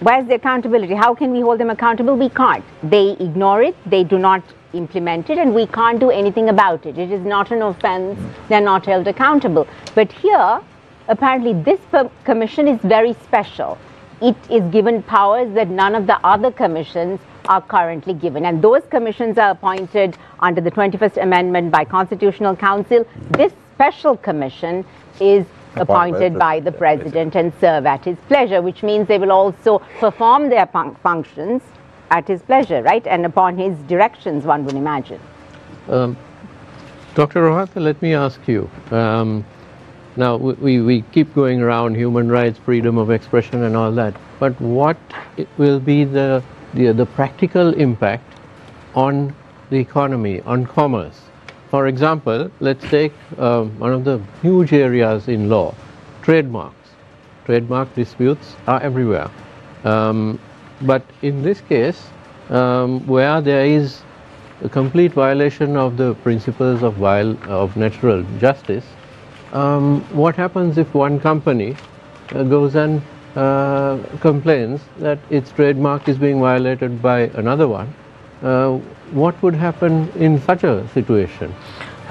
Where's the accountability? How can we hold them accountable? We can't. They ignore it, they do not implement it, and we can't do anything about it. It is not an offense, they're not held accountable. But here, apparently this commission is very special. It is given powers that none of the other commissions are currently given, and those commissions are appointed under the twenty-first amendment by Constitutional Council. This special commission is appointed by the President and serve at his pleasure, which means they will also perform their fun functions at his pleasure, right? And upon his directions, one would imagine. Um, Doctor Rohatha, let me ask you. Um, now, we, we keep going around human rights, freedom of expression and all that, but what it will be the, the, the practical impact on the economy, on commerce? For example, let's take uh, one of the huge areas in law, trademarks. Trademark disputes are everywhere. Um, but in this case, um, where there is a complete violation of the principles of, viol of natural justice, um, what happens if one company uh, goes and uh, complains that its trademark is being violated by another one? Uh, what would happen in such a situation?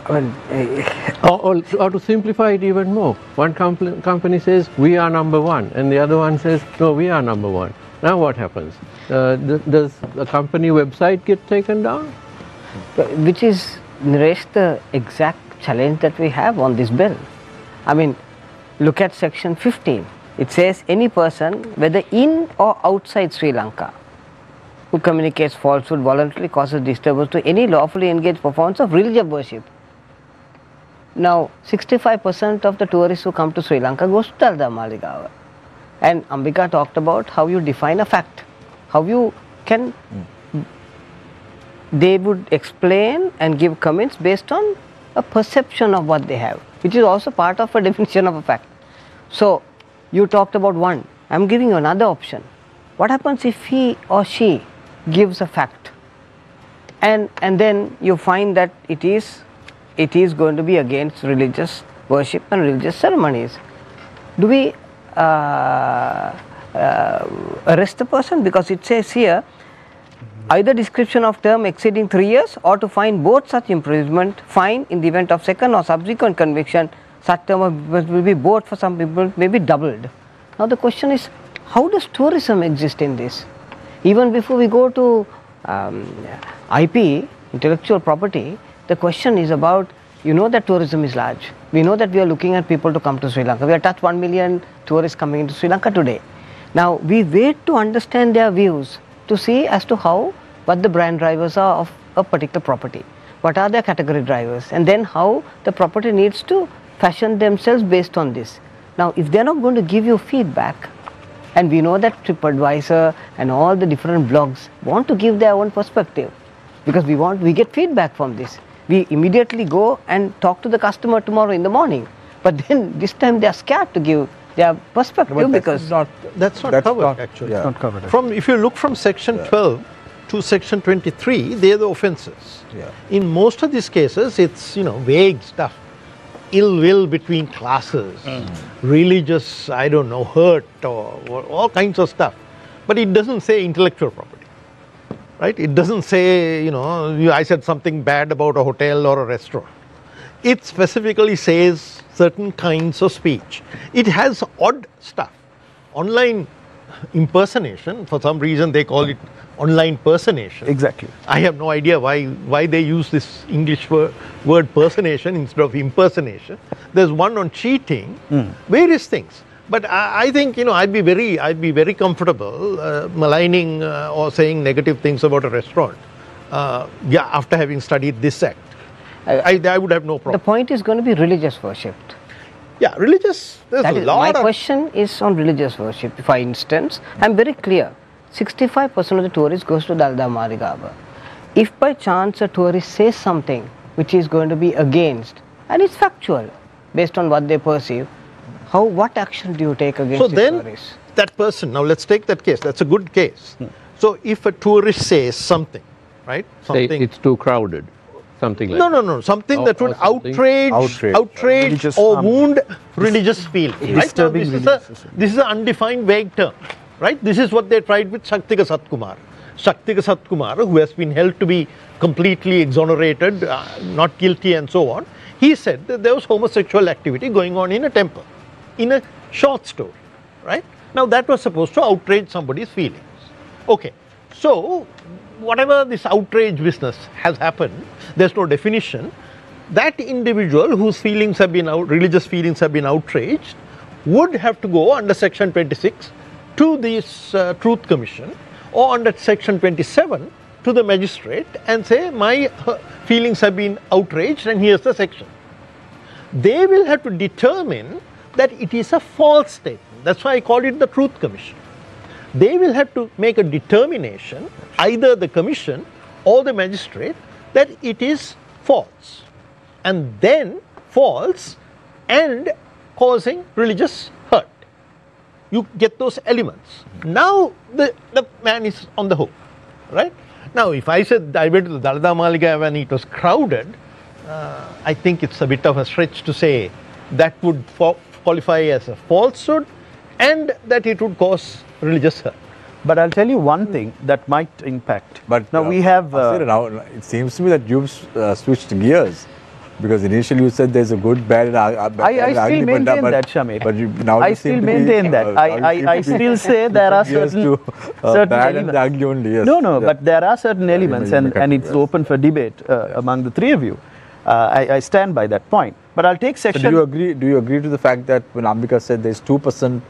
Well, uh, or, or, or to simplify it even more, one comp company says we are number one and the other one says no, we are number one. Now what happens? Uh, th does the company website get taken down? Which is, Niresh, the exact challenge that we have on this bill. I mean, look at section fifteen. It says any person, whether in or outside Sri Lanka, who communicates falsehood, voluntarily causes disturbance to any lawfully engaged performance of religious worship. Now, sixty-five percent of the tourists who come to Sri Lanka goes to Dalada Maligawa. And Ambika talked about how you define a fact, how you can... Mm. They would explain and give comments based on a perception of what they have, which is also part of a definition of a fact. So, you talked about one. I'm giving you another option. What happens if he or she gives a fact, and and then you find that it is it is going to be against religious worship and religious ceremonies? Do we uh, uh, arrest the person? Because it says here either description of term exceeding three years or to fine both such imprisonment, fine in the event of second or subsequent conviction, such term will be both, for some people may be doubled. Now the question is, how does tourism exist in this? Even before we go to um, I P, intellectual property, the question is about, you know that tourism is large. We know that we are looking at people to come to Sri Lanka. We are touched one million tourists coming into Sri Lanka today. Now, we wait to understand their views to see as to how, what the brand drivers are of a particular property. What are their category drivers? And then how the property needs to fashion themselves based on this. Now, if they're not going to give you feedback, and we know that TripAdvisor and all the different blogs want to give their own perspective. because we want, we get feedback from this. We immediately go and talk to the customer tomorrow in the morning. But then this time they are scared to give their perspective, but because that's not, that's not that's covered not, actually. Yeah. It's not covered. Actually. From, if you look from section yeah. twelve to section twenty-three, they are the offences. Yeah. In most of these cases, it's, you know, vague stuff. Ill will between classes, mm. religious, I don't know, hurt, or, or all kinds of stuff. But it doesn't say intellectual property, right? It doesn't say, you know, you, I said something bad about a hotel or a restaurant. It specifically says certain kinds of speech. It has odd stuff. Online impersonation, for some reason they call it online personation. Exactly. I have no idea why, why they use this English word, word personation instead of impersonation. There's one on cheating, mm. various things. But I, I think, you know, I'd be very, I'd be very comfortable uh, maligning uh, or saying negative things about a restaurant. Uh, yeah, after having studied this act, uh, I, I would have no problem. The point is going to be religious worship. Yeah, religious, there's that a is, lot my of... My question is on religious worship. For instance, I'm very clear, sixty-five percent of the tourists goes to Dalada Maligawa. If by chance a tourist says something which is going to be against, and it's factual, based on what they perceive, how, what action do you take against so the then, tourists? So then, that person, now let's take that case, that's a good case. Hmm. So if a tourist says something, right? Something, say it's too crowded. Something like no, no, no. Something or, that would outrage, outrage, outrage or, or wound religious feeling. Right? Now, this, is a, this is an undefined vague term. Right? This is what they tried with Shakthika Sathkumara. Shakthika Sathkumara, who has been held to be completely exonerated, uh, not guilty and so on. He said that there was homosexual activity going on in a temple, in a short story. Right? Now that was supposed to outrage somebody's feelings. Okay. So, whatever this outrage business has happened, there's no definition. That individual whose feelings have been out, religious feelings have been outraged, would have to go under section twenty-six to this uh, Truth Commission, or under section twenty-seven to the magistrate and say, my uh, feelings have been outraged and here's the section. They will have to determine that it is a false statement. That's why I called it the Truth Commission. They will have to make a determination, either the commission or the magistrate, that it is false, and then false and causing religious hurt. You get those elements. Now the, the man is on the hook, right? Now if I said I went to the Dalada Maligawa and it was crowded, uh, I think it's a bit of a stretch to say that would qualify as a falsehood and that it would cause religious hurt. But I'll tell you one thing that might impact. But now uh, we have... Uh, it, now, it seems to me that you've uh, switched gears, because initially you said there's a good, bad and uh, bad, I, I still maintain but, that, Shamir. But you, now I you still maintain be, that. Uh, I, I, I still say there are certain, to, uh, certain bad elements. And ugly only, yes. No, no, yeah. But there are certain elements and, and, and it's yes. open for debate uh, yes. among the three of you. Uh, I, I stand by that point. But I'll take section... So do you agree, do you agree to the fact that when Ambika said there's two percent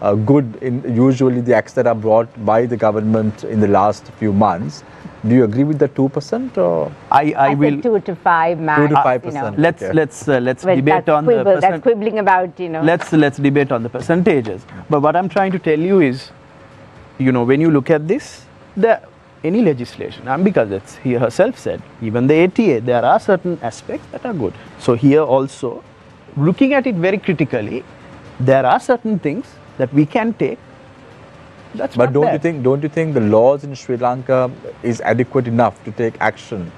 Uh, good in usually the acts that are brought by the government in the last few months. Do you agree with the two percent or I, I, I will two to five max. Two to five percent. Know. Let's okay. let's uh, let's well, debate on quibble, the that's quibbling about you know. Let's let's debate on the percentages. But what I'm trying to tell you is, you know, when you look at this, the any legislation, Ambika that's he herself said, even the A T A, there are certain aspects that are good. So here also, looking at it very critically, there are certain things that we can take. That's but don't bad. you think? Don't you think the laws in Sri Lanka is adequate enough to take action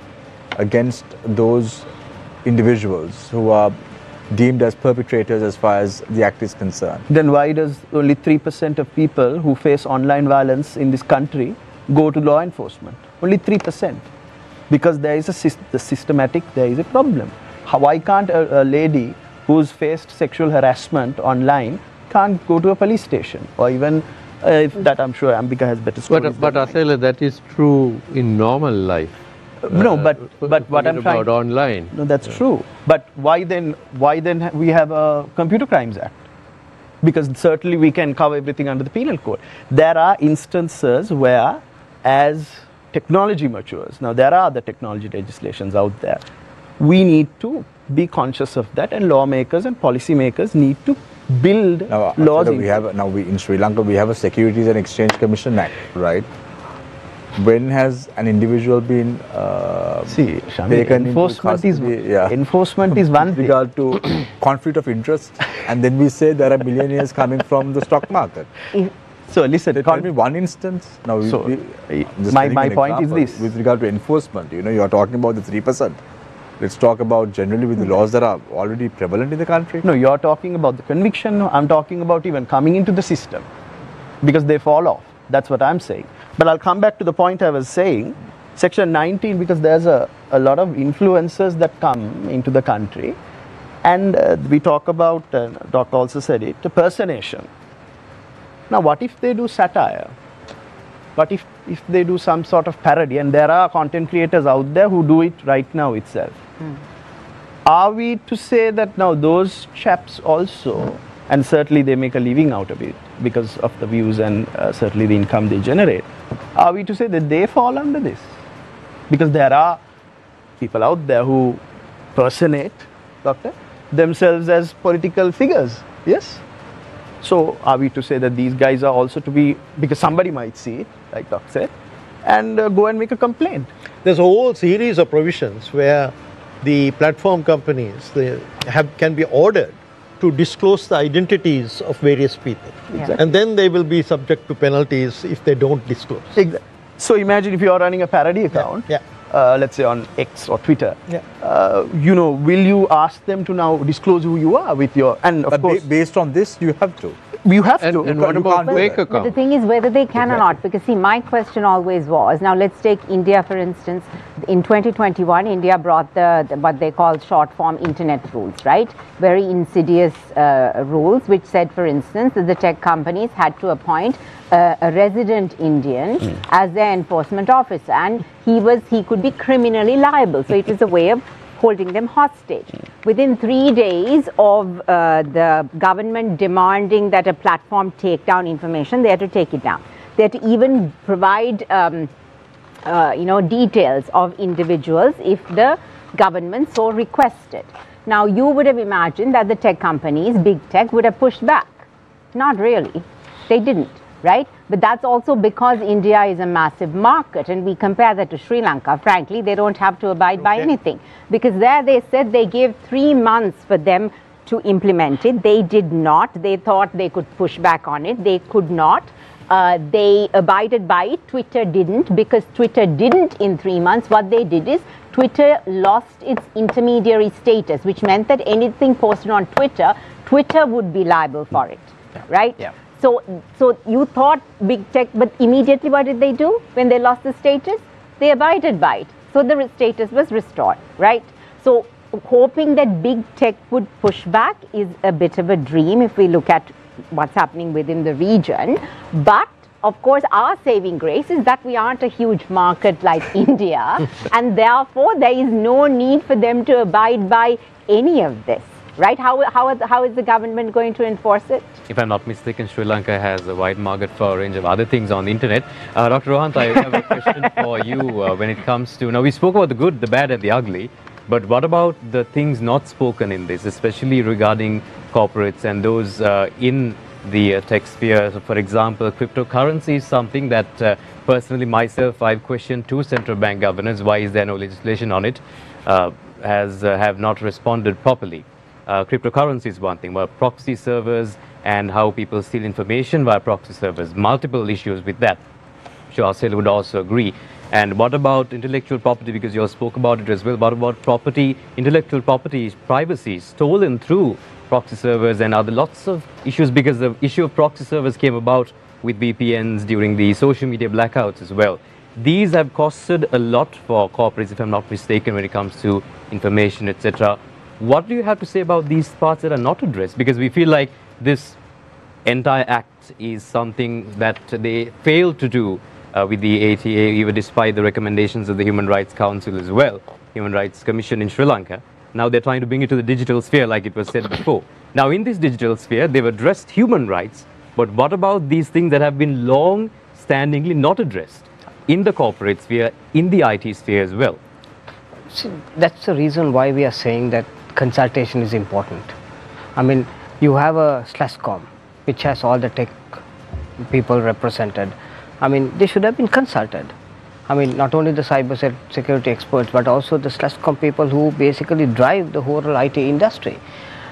against those individuals who are deemed as perpetrators as far as the act is concerned? Then why does only three percent of people who face online violence in this country go to law enforcement? Only three percent, because there is a the systematic. There is a problem. How, why can't a, a lady who's faced sexual harassment online can't go to a police station, or even uh, if that I'm sure Ambika has better stories. But, but Asela, that is true in normal life. Uh, no, but uh, but what I'm trying about online. No, that's yeah. true. But why then? Why then we have a Computer Crimes Act? Because certainly we can cover everything under the Penal Code. There are instances where, as technology matures, now there are other technology legislations out there. We need to be conscious of that, and lawmakers and policymakers need to build now, laws. We have now we in Sri Lanka we have a Securities and Exchange Commission Act, right? when has an individual been uh, see Shami, taken enforcement into custody, is yeah. enforcement is one thing. Regard to conflict of interest, and then we say there are millionaires coming from the stock market. So listen, there can't be one instance. Now, so we, we, my my point is this: with regard to enforcement, you know, you are talking about the three percent. Let's talk about generally with the laws that are already prevalent in the country. No, you are talking about the conviction. I'm talking about even coming into the system, because they fall off. That's what I'm saying. But I'll come back to the point I was saying, Section nineteen, because there's a, a lot of influences that come into the country. And uh, we talk about, uh, Doctor also said it, personation. Now, what if they do satire? What if, if they do some sort of parody? And there are content creators out there who do it right now itself. Mm. Are we to say that now those chaps also... And certainly they make a living out of it because of the views and uh, certainly the income they generate. Are we to say that they fall under this? Because there are people out there who personate, doctor, themselves as political figures, yes? So are we to say that these guys are also to be, because somebody might see it, like doctor said, and uh, go and make a complaint? There's a whole series of provisions where the platform companies they have can be ordered to disclose the identities of various people. Exactly. And then they will be subject to penalties if they don't disclose. Exactly. So imagine if you are running a parody account, yeah. Yeah. Uh, let's say on X or Twitter, yeah. uh, you know, will you ask them to now disclose who you are with your, and of but course... Ba based on this, you have to. You have and, to. And what about fake account? But the thing is whether they can exactly. or not, because see, my question always was, now let's take India for instance, in twenty twenty-one, India brought the, the what they call short form internet rules, right? Very insidious uh, rules, which said for instance that the tech companies had to appoint uh, a resident Indian mm. as their enforcement officer, and he was, he could be criminally liable. So it was a way of holding them hostage. Within three days of uh, the government demanding that a platform take down information, they had to take it down. They had to even provide, um, uh, you know, details of individuals if the government so requested. Now, you would have imagined that the tech companies, big tech, would have pushed back. Not really. They didn't, right? But that's also because India is a massive market, and we compare that to Sri Lanka. Frankly, they don't have to abide okay. by anything, because there they said they gave three months for them to implement it. They did not. They thought they could push back on it. They could not. Uh, they abided by it. Twitter didn't, because Twitter didn't in three months. What they did is Twitter lost its intermediary status, which meant that anything posted on Twitter, Twitter would be liable for it, yeah. right? Yeah. So, so you thought big tech, but immediately what did they do when they lost the status? They abided by it. So the status was restored, right? So hoping that big tech would push back is a bit of a dream if we look at what's happening within the region. But of course, our saving grace is that we aren't a huge market like India, and therefore there is no need for them to abide by any of this. Right? How, how, how is the government going to enforce it? If I'm not mistaken, Sri Lanka has a wide market for a range of other things on the internet. Uh, Doctor Rohan, I have a question for you uh, when it comes to... Now, we spoke about the good, the bad and the ugly, but what about the things not spoken in this, especially regarding corporates and those uh, in the uh, tech sphere? So, for example, cryptocurrency is something that uh, personally myself, I've questioned two central bank governors. Why is there no legislation on it? Uh, as uh, have not responded properly. Uh, cryptocurrency is one thing, well, proxy servers and how people steal information via proxy servers, multiple issues with that. I'm sure Asela would also agree. And what about intellectual property, because you spoke about it as well, what about property, intellectual property, privacy, stolen through proxy servers and other lots of issues, because the issue of proxy servers came about with V P Ns during the social media blackouts as well. These have costed a lot for corporates, if I'm not mistaken, when it comes to information, et cetera. What do you have to say about these parts that are not addressed? Because we feel like this entire act is something that they failed to do uh, with the A T A, even despite the recommendations of the Human Rights Council as well, Human Rights Commission in Sri Lanka. Now they're trying to bring it to the digital sphere, like it was said before. Now in this digital sphere, they've addressed human rights, but what about these things that have been long-standingly not addressed in the corporate sphere, in the I T sphere as well? See, that's the reason why we are saying that consultation is important. I mean, you have a SLASCOM which has all the tech people represented. I mean, they should have been consulted. I mean, not only the cyber security experts, but also the SLASCOM people who basically drive the whole I T industry.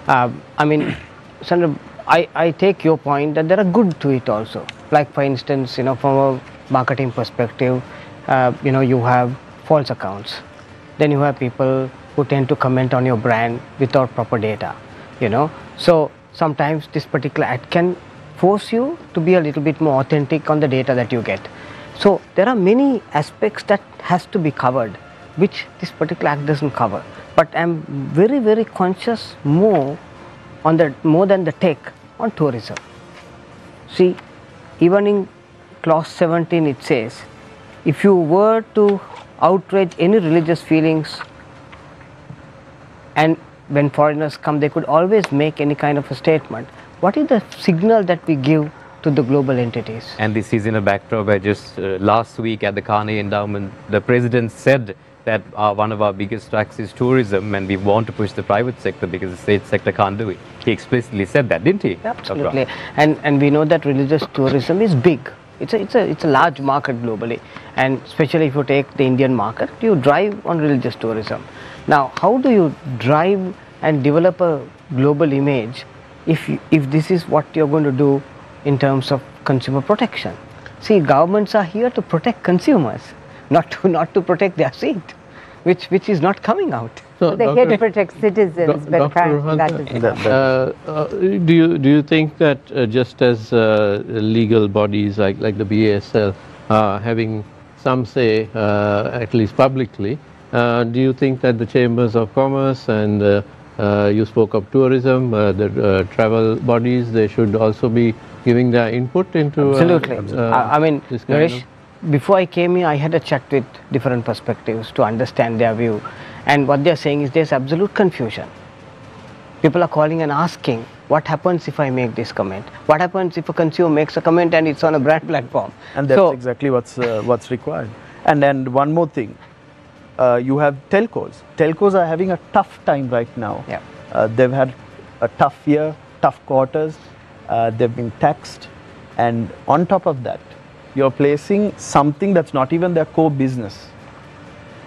Uh, I mean, Sandra, I, I take your point that there are good to it also. Like, for instance, you know, from a marketing perspective, uh, you know, you have false accounts. Then you have people who tend to comment on your brand without proper data, you know. So sometimes this particular ad can force you to be a little bit more authentic on the data that you get. So there are many aspects that has to be covered, which this particular act doesn't cover. But I'm very, very conscious more on the more than the tech on tourism. See, even in clause seventeen it says, if you were to outrage any religious feelings, and when foreigners come, they could always make any kind of a statement. What is the signal that we give to the global entities? And this is in a backdrop where just uh, last week at the Carnegie Endowment, the president said that uh, one of our biggest tracks is tourism, and we want to push the private sector because the state sector can't do it. He explicitly said that, didn't he? Absolutely. And, and we know that religious tourism is big. It's a, it's, a, it's a large market globally, and especially if you take the Indian market, you drive on religious tourism. Now, how do you drive and develop a global image if, you, if this is what you're going to do in terms of consumer protection? See, governments are here to protect consumers, not to, not to protect their seat, which, which is not coming out. So, so they're here to protect citizens, Do but Doctor That is uh, uh, do you do you think that uh, just as uh, legal bodies like like the B A S L uh, having some say, uh, at least publicly, uh, do you think that the chambers of commerce and uh, uh, you spoke of tourism, uh, the uh, travel bodies, they should also be giving their input into? Absolutely. Uh, uh, I, I mean, this kind of before I came here, I had a chat with different perspectives to understand their view. And what they are saying is there's absolute confusion. People are calling and asking, what happens if I make this comment? What happens if a consumer makes a comment and it's on a brand platform? And that's so, exactly what's, uh, what's required. And then one more thing, uh, you have telcos. Telcos are having a tough time right now. Yeah. Uh, they've had a tough year, tough quarters. Uh, they've been taxed. And on top of that, you're placing something that's not even their core business.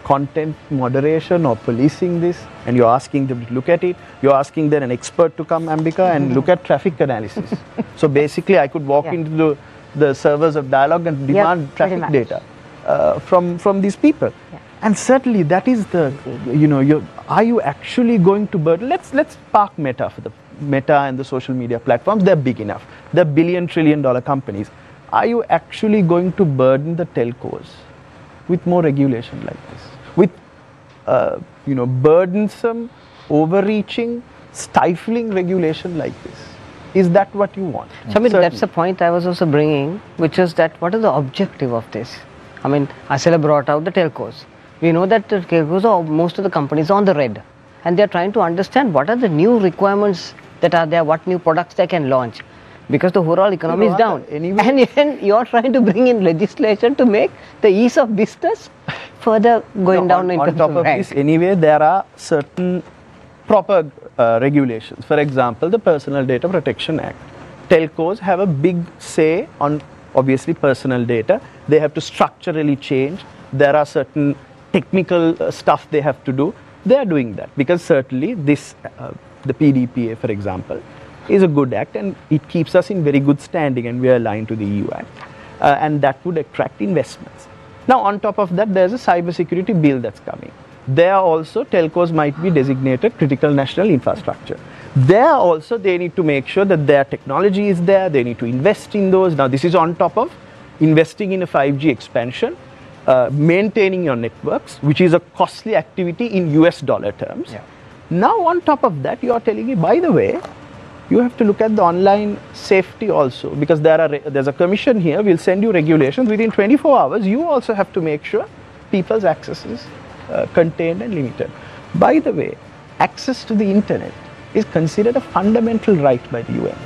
Content moderation or policing this, and you're asking them to look at it. You're asking then an expert to come, Ambika, and look at traffic analysis. So basically, I could walk yeah. into the, the servers of Dialog and demand yep, traffic data uh, from, from these people. Yeah. And certainly that is the, you know, you're, are you actually going to burden? Let's, let's park Meta for the Meta and the social media platforms. They're big enough. They're billion, trillion dollar companies. Are you actually going to burden the telcos with more regulation like this? With, uh, you know, burdensome, overreaching, stifling regulation like this? Is that what you want? So, I mean, that's the point I was also bringing, which is that what is the objective of this? I mean, Asela brought out the telcos. We know that the telcos are most of the companies on the red, and they're trying to understand what are the new requirements that are there, what new products they can launch, because the overall economy is down. Anyway. And even you're trying to bring in legislation to make the ease of business further going no, down on, into on top of rank. This, anyway, there are certain proper uh, regulations. For example, the Personal Data Protection Act. Telcos have a big say on, obviously, personal data. They have to structurally change. There are certain technical uh, stuff they have to do. They are doing that because certainly this, uh, the P D P A, for example, is a good act, and it keeps us in very good standing, and we are aligned to the E U Act, uh, and that would attract investments. Now on top of that, there's a cybersecurity bill that's coming. There also telcos might be designated critical national infrastructure. There also they need to make sure that their technology is there, they need to invest in those. Now this is on top of investing in a five G expansion, uh, maintaining your networks, which is a costly activity in U S dollar terms. Yeah. Now on top of that, you are telling me, by the way, you have to look at the online safety also, because there are there's a commission here. We'll send you regulations within twenty-four hours. You also have to make sure people's access is uh, contained and limited. By the way, access to the internet is considered a fundamental right by the U N.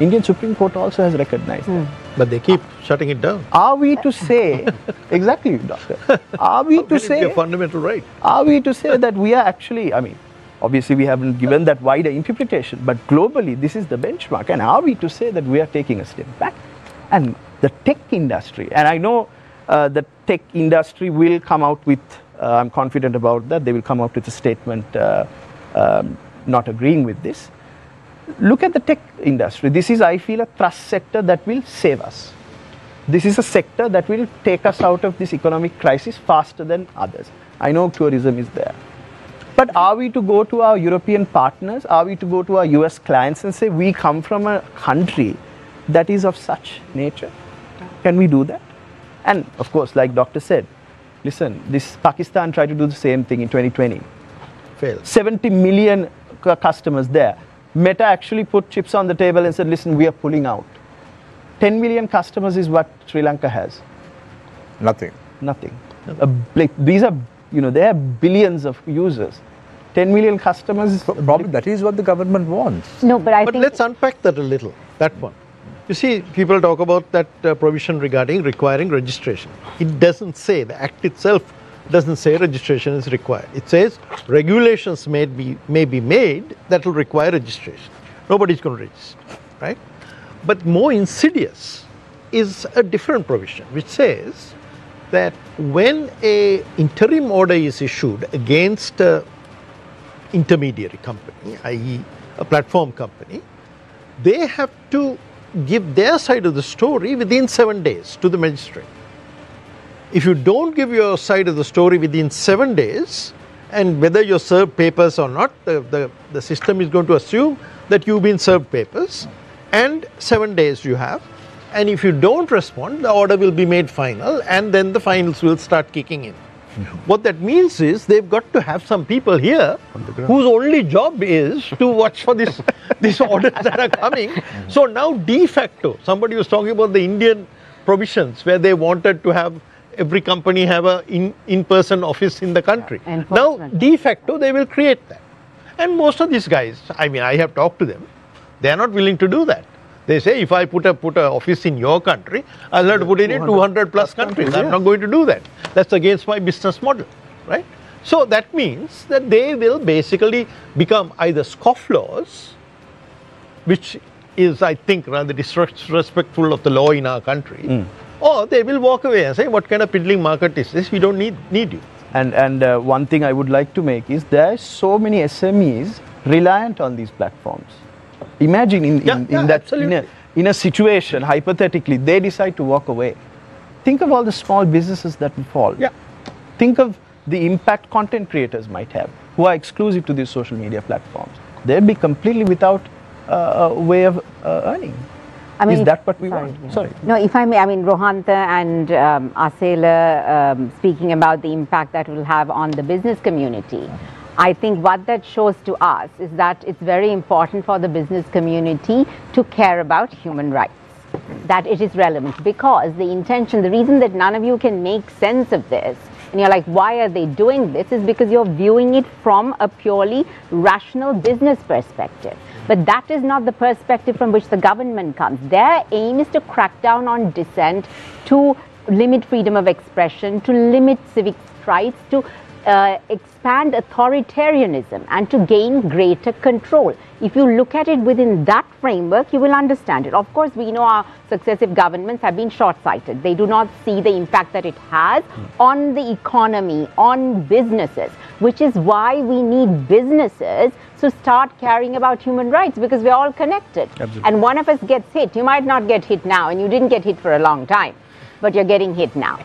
Indian Supreme Court also has recognized mm. that. But they keep uh, shutting it down. Are we to say, exactly, Doctor? Are we How to say a fundamental right? Are we to say that we are actually? I mean. Obviously, we haven't given that wider interpretation, but globally, this is the benchmark. And are we to say that we are taking a step back? And the tech industry, and I know uh, the tech industry will come out with, uh, I'm confident about that, they will come out with a statement uh, um, not agreeing with this. Look at the tech industry. This is, I feel, a trust sector that will save us. This is a sector that will take us out of this economic crisis faster than others. I know tourism is there. But are we to go to our European partners? Are we to go to our U S clients and say, we come from a country that is of such nature? Can we do that? And of course, like Doctor said, listen, this Pakistan tried to do the same thing in twenty twenty. Failed. seventy million customers there. Meta actually put chips on the table and said, listen, we are pulling out. ten million customers is what Sri Lanka has. Nothing. Nothing. Nothing. A, like, these are, you know, they have billions of users. ten million customers. Probably that is what the government wants. No, but I but think... But let's unpack that a little, that one. You see, people talk about that uh, provision regarding requiring registration. It doesn't say, the act itself doesn't say registration is required. It says regulations may be, may be made that will require registration. Nobody's going to register, right? But more insidious is a different provision, which says that when an interim order is issued against an intermediary company, that is a platform company, they have to give their side of the story within seven days to the magistrate. If you don't give your side of the story within seven days, and whether you're served papers or not, the, the, the system is going to assume that you've been served papers, and seven days you have. And if you don't respond, the order will be made final, and then the finals will start kicking in. Mm-hmm. What that means is they've got to have some people here whose only job is to watch for this, these orders that are coming. Mm-hmm. So now de facto, somebody was talking about the Indian provisions where they wanted to have every company have a in, in-person office in the country. Yeah, now, de facto, they will create that. And most of these guys, I mean, I have talked to them, they are not willing to do that. They say, if I put a put an office in your country, I'll have to put it in two hundred plus countries. countries. I'm not going to do that. That's against my business model, right? So that means that they will basically become either scofflaws, which is, I think, rather disrespectful of the law in our country, mm. or they will walk away and say, what kind of piddling market is this? We don't need, need you. And, and uh, one thing I would like to make is there are so many S M Es reliant on these platforms. Imagine in, yeah, in, yeah, in, that, in, a, in a situation, hypothetically, they decide to walk away. Think of all the small businesses that will fall. Yeah. Think of the impact content creators might have, who are exclusive to these social media platforms. They'll be completely without uh, a way of uh, earning. I mean, is that what we sorry, want? Yeah. Sorry. No, if I may, I mean, Rohantha and um, Asela um, speaking about the impact that will have on the business community. I think what that shows to us is that it's very important for the business community to care about human rights, that it is relevant, because the intention, the reason that none of you can make sense of this, and you're like, why are they doing this, is because you're viewing it from a purely rational business perspective. But that is not the perspective from which the government comes. Their aim is to crack down on dissent, to limit freedom of expression, to limit civic rights, to Uh, expand authoritarianism and to gain greater control. If you look at it within that framework, you will understand it. Of course, we know our successive governments have been short-sighted. They do not see the impact that it has on the economy, on businesses, which is why we need businesses to start caring about human rights, because we're all connected. Absolutely. And one of us gets hit. You might not get hit now, and you didn't get hit for a long time, but you're getting hit now,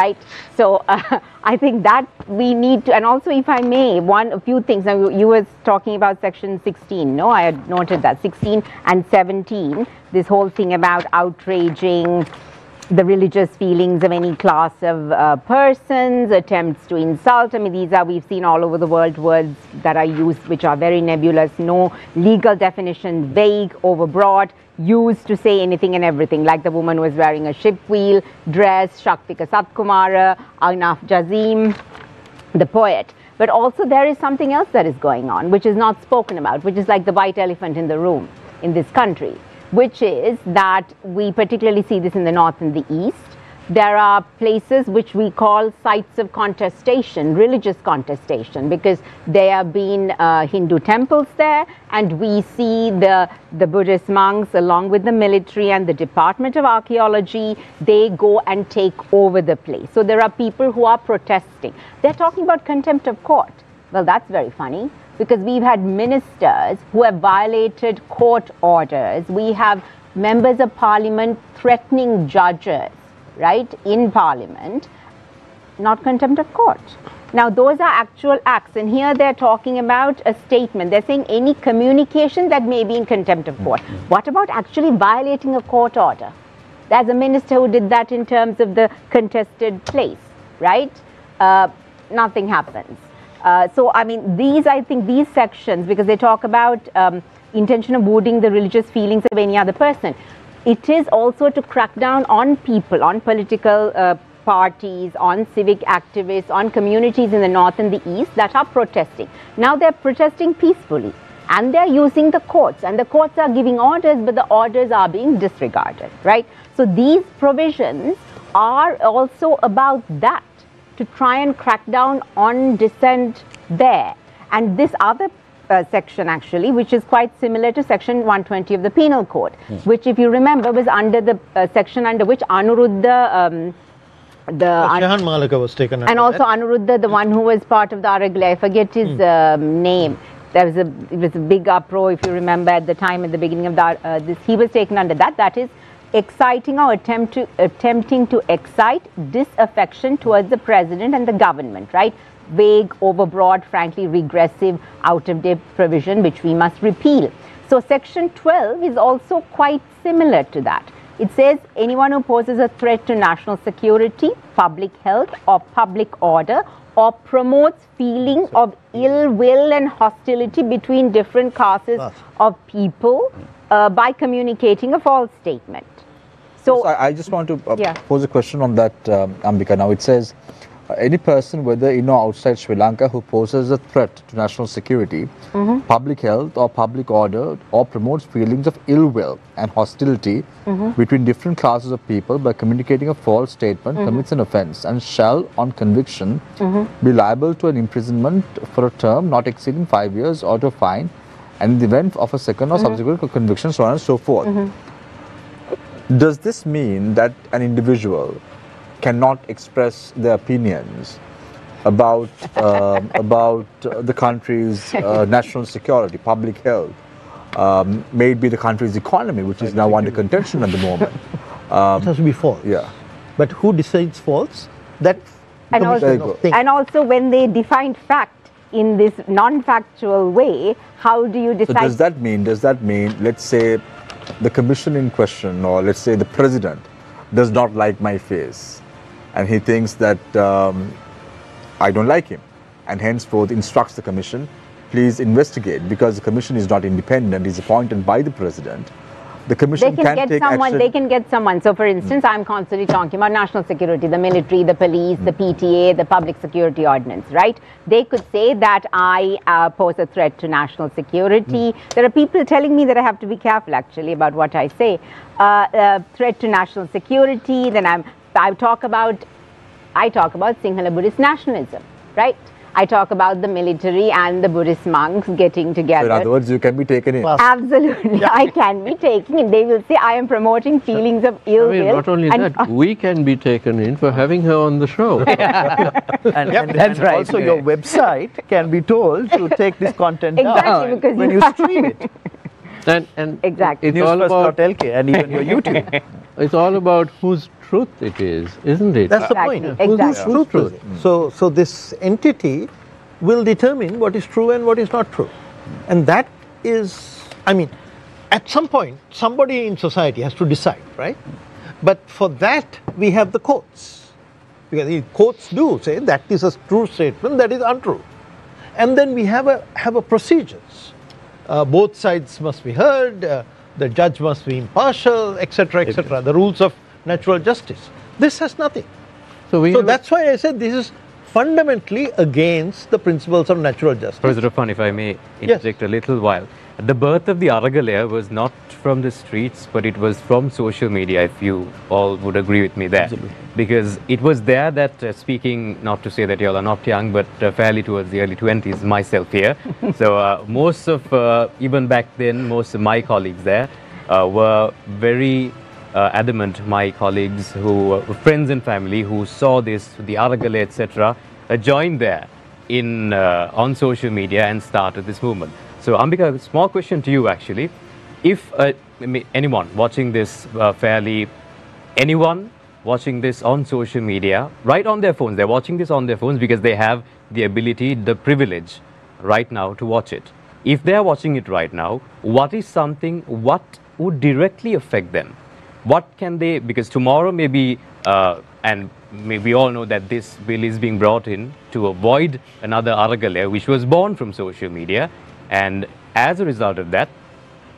right? So uh, I think that we need to, and also if I may, one, a few things. Now you, you were talking about section sixteen, no? I had noted that, sixteen and seventeen, this whole thing about outraging the religious feelings of any class of uh, persons, attempts to insult. I mean, these are, we've seen all over the world, words that are used which are very nebulous, no legal definition, vague, overbroad, used to say anything and everything. Like the woman was wearing a ship wheel dress, Shakthika Sathkumara, Agnaf Jazim, the poet. But also there is something else that is going on, which is not spoken about, which is like the white elephant in the room in this country, which is that we particularly see this in the north and the east, there are places which we call sites of contestation, religious contestation, because there have been uh, Hindu temples there, and we see the, the Buddhist monks along with the military and the Department of Archaeology, they go and take over the place. So there are people who are protesting. They're talking about contempt of court. Well, that's very funny, because we've had ministers who have violated court orders. We have members of parliament threatening judges, right, in parliament, not contempt of court. Now, those are actual acts, and here they're talking about a statement. They're saying any communication that may be in contempt of court. What about actually violating a court order? There's a minister who did that in terms of the contested place, right? Uh, nothing happens. Uh, so, I mean, these, I think, these sections, because they talk about um, intention of wounding the religious feelings of any other person. It is also to crack down on people, on political uh, parties, on civic activists, on communities in the north and the east that are protesting. Now they're protesting peacefully, and they're using the courts, and the courts are giving orders, but the orders are being disregarded, right? So these provisions are also about that, to try and crack down on dissent there. And this other Uh, section actually, which is quite similar to section one twenty of the penal code, mm. which, if you remember, was under the uh, section under which Anuruddha um, the oh, Rohan Maligawa was taken, and also that. Anuruddha, the mm. one who was part of the Aragalaya, I forget his mm. um, name. There was a it was a big uproar, if you remember, at the time at the beginning of the, uh, this. He was taken under that. That is exciting or attempt to attempting to excite disaffection towards the president and the government, right? Vague, overbroad, frankly regressive, out-of-date provision which we must repeal. So section twelve is also quite similar to that. It says anyone who poses a threat to national security, public health or public order, or promotes feeling of ill will and hostility between different classes of people uh, by communicating a false statement. So yes, I, I just want to uh, yeah. pose a question on that, um, Ambika. Now it says, Uh, any person, whether in or outside Sri Lanka, who poses a threat to national security, mm-hmm. public health or public order, or promotes feelings of ill will and hostility mm-hmm. between different classes of people by communicating a false statement, mm-hmm. commits an offence and shall, on conviction, mm-hmm. be liable to an imprisonment for a term not exceeding five years or to a fine, and in the event of a second or mm-hmm. subsequent conviction, so on and so forth. Mm-hmm. Does this mean that an individual cannot express their opinions about um, about uh, the country's uh, national security, public health, um, maybe the country's economy, which is now under contention at the moment? Um, it has to be false. Yeah, but who decides false? That and also, and also when they define fact in this non-factual way, how do you decide? So does that mean? Does that mean? Let's say the commission in question, or let's say the president, does not like my face, and he thinks that um, I don't like him, and henceforth instructs the commission, please investigate, because the commission is not independent, is appointed by the president. The commission they can, can get take someone, action. They can get someone. So for instance, mm. I'm constantly talking about national security, the military, the police, mm. the P T A, the public security ordinance, right? They could say that I uh, pose a threat to national security. Mm. There are people telling me that I have to be careful actually about what I say. Uh, uh, threat to national security, then I'm, I talk about, I talk about Sinhala Buddhist nationalism, right? I talk about the military and the Buddhist monks getting together. So in other words, you can be taken in. Absolutely, yeah. I can be taken in. They will say I am promoting feelings of ill I mean, will. Not only and that, we can be taken in for having her on the show. and, yep, and, that's and right. Also, your website can be told to take this content exactly down because when you, you stream it. And, and exactly. It's all about Newsfirst dot L K and even your YouTube. It's all about whose truth it is, isn't it? That's exactly. the point. Exactly. Whose yeah. truth, truth. Mm. So, so this entity will determine what is true and what is not true. Mm. And that is, I mean, at some point, somebody in society has to decide, right? Mm. But for that, we have the courts. Because the courts do say that is a true statement, that is untrue. And then we have a, have a procedures. Uh, both sides must be heard, uh, the judge must be impartial, et cetera, et cetera, the rules of natural justice. This has nothing. So, we so that's why I said this is fundamentally against the principles of natural justice. Professor Irfan, if I may interject yes. a little while. The birth of the Aragalaya was not from the streets, but it was from social media, if you all would agree with me there. Absolutely. Because it was there that, uh, speaking, not to say that you all are not young, but uh, fairly towards the early twenties, myself here. So uh, most of, uh, even back then, most of my colleagues there uh, were very uh, adamant, my colleagues who were uh, friends and family who saw this, the Aragalaya, et cetera, uh, joined there in, uh, on social media and started this movement. So, Ambika, a small question to you actually. If uh, anyone watching this uh, fairly, anyone watching this on social media, right on their phones, they're watching this on their phones because they have the ability, the privilege right now to watch it. If they're watching it right now, what is something, what would directly affect them? What can they, because tomorrow maybe, uh, and we all know that this bill is being brought in to avoid another Aragalaya, which was born from social media. And as a result of that,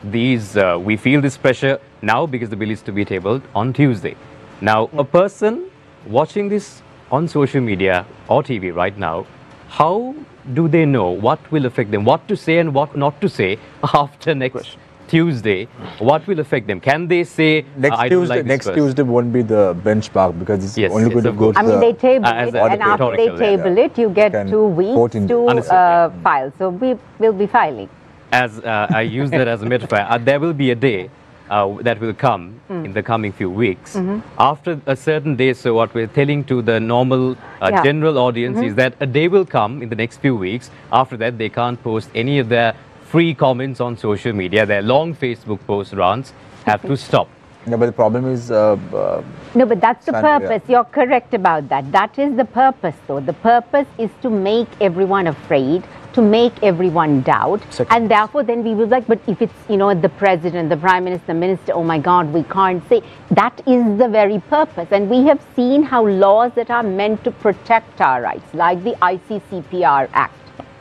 these uh, we feel this pressure now because the bill is to be tabled on Tuesday. Now, a person watching this on social media or T V right now, how do they know what will affect them, what to say and what not to say after next Question. Tuesday? What will affect them? Can they say next I Tuesday? Like this next person. Tuesday won't be the benchmark because it's yes, only yes, going to go. I to mean, the they table uh, it, and after they table yeah. it, you get you two weeks to uh, file. So we will be filing. As uh, I use that as a metaphor, uh, there will be a day uh, that will come mm. in the coming few weeks mm-hmm. after a certain day. So what we're telling to the normal uh, yeah. general audience mm-hmm. is that a day will come in the next few weeks. After that, they can't post any of their free comments on social media. Their long Facebook post rants have to stop. No, but the problem is... Uh, uh, no, but that's the purpose. Yeah. You're correct about that. That is the purpose, though. The purpose is to make everyone afraid, to make everyone doubt. Second. And therefore, then we will be like, but if it's, you know, the president, the prime minister, the minister, oh my God, we can't say. That is the very purpose. And we have seen how laws that are meant to protect our rights, like the I C C P R Act,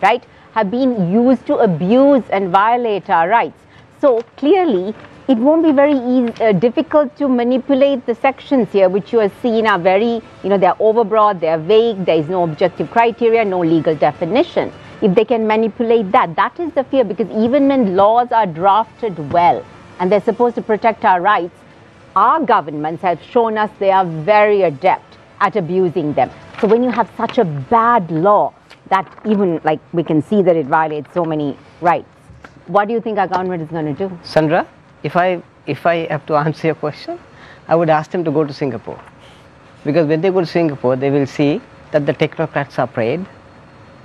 right, have been used to abuse and violate our rights. So clearly, it won't be very easy, uh, difficult to manipulate the sections here, which you have seen are very, you know, they're overbroad, they're vague, there is no objective criteria, no legal definition. If they can manipulate that, that is the fear, because even when laws are drafted well and they're supposed to protect our rights, our governments have shown us they are very adept at abusing them. So when you have such a bad law, that even, like, we can see that it violates so many rights. What do you think our government is going to do? Sandra, if I, if I have to answer your question, I would ask them to go to Singapore. Because when they go to Singapore, they will see that the technocrats are paid,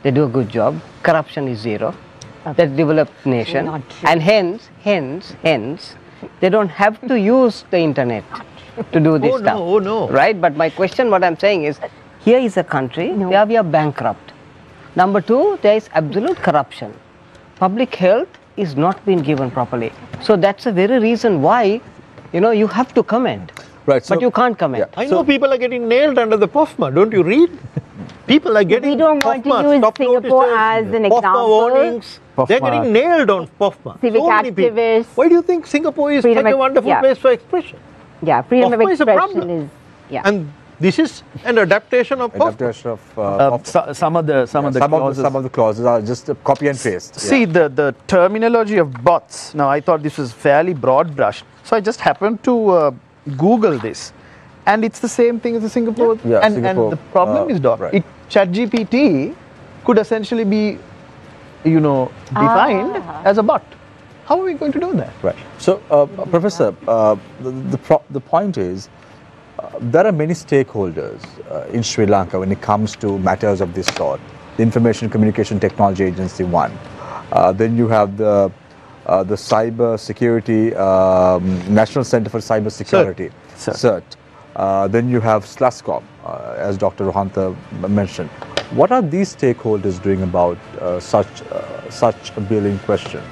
they do a good job, corruption is zero, okay. They're a developed nation, and hence, hence, hence, they don't have to use the internet to do this oh, stuff. No, oh, no. Right? But my question, what I'm saying is, here is a country no. where we are bankrupt. Number two, there is absolute corruption. Public health is not being given properly. So that's the very reason why, you know, you have to comment. Right. So, but you can't comment. Yeah. I so, know people are getting nailed under the POFMA. Don't you read? People are getting... We don't want POFMA, to use Singapore notices, as an POFMA example. Warnings. POFMA warnings. They're getting nailed on POFMA. Civic so activists. Why do you think Singapore is freedom such a wonderful yeah. place for expression? Yeah, freedom POFMA of expression is... a problem. is yeah. And this is an adaptation of adaptation of, uh, uh, of so, some of the some yeah, of the some clauses. Of the, some of the clauses are just copy and paste. Yeah. See the the terminology of bots. Now I thought this was fairly broad brushed, so I just happened to uh, Google this, and it's the same thing as the Singapore. Yeah, and, Singapore and the problem uh, is, Doc, right. Chat G P T could essentially be, you know, defined ah. as a bot. How are we going to do that? Right. So, uh, Professor, uh, the the, pro the point is. Uh, there are many stakeholders uh, in Sri Lanka when it comes to matters of this sort. The Information Communication Technology Agency, one. Uh, then you have the uh, the Cyber Security, um, National Center for Cyber Security, CERT. CERT. Uh, then you have SLASCOM, uh, as Doctor Rohantha mentioned. What are these stakeholders doing about uh, such, uh, such a bill in question?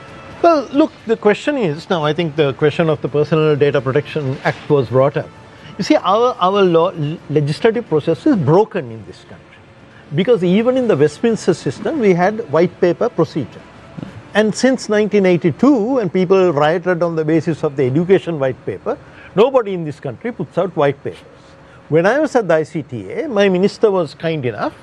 Well, look, the question is, now I think the question of the Personal Data Protection Act was brought up. You see, our, our law, legislative process is broken in this country. Because even in the Westminster system, we had white paper procedure. And since nineteen eighty-two, when people rioted on the basis of the education white paper, nobody in this country puts out white papers. When I was at the I C T A, my minister was kind enough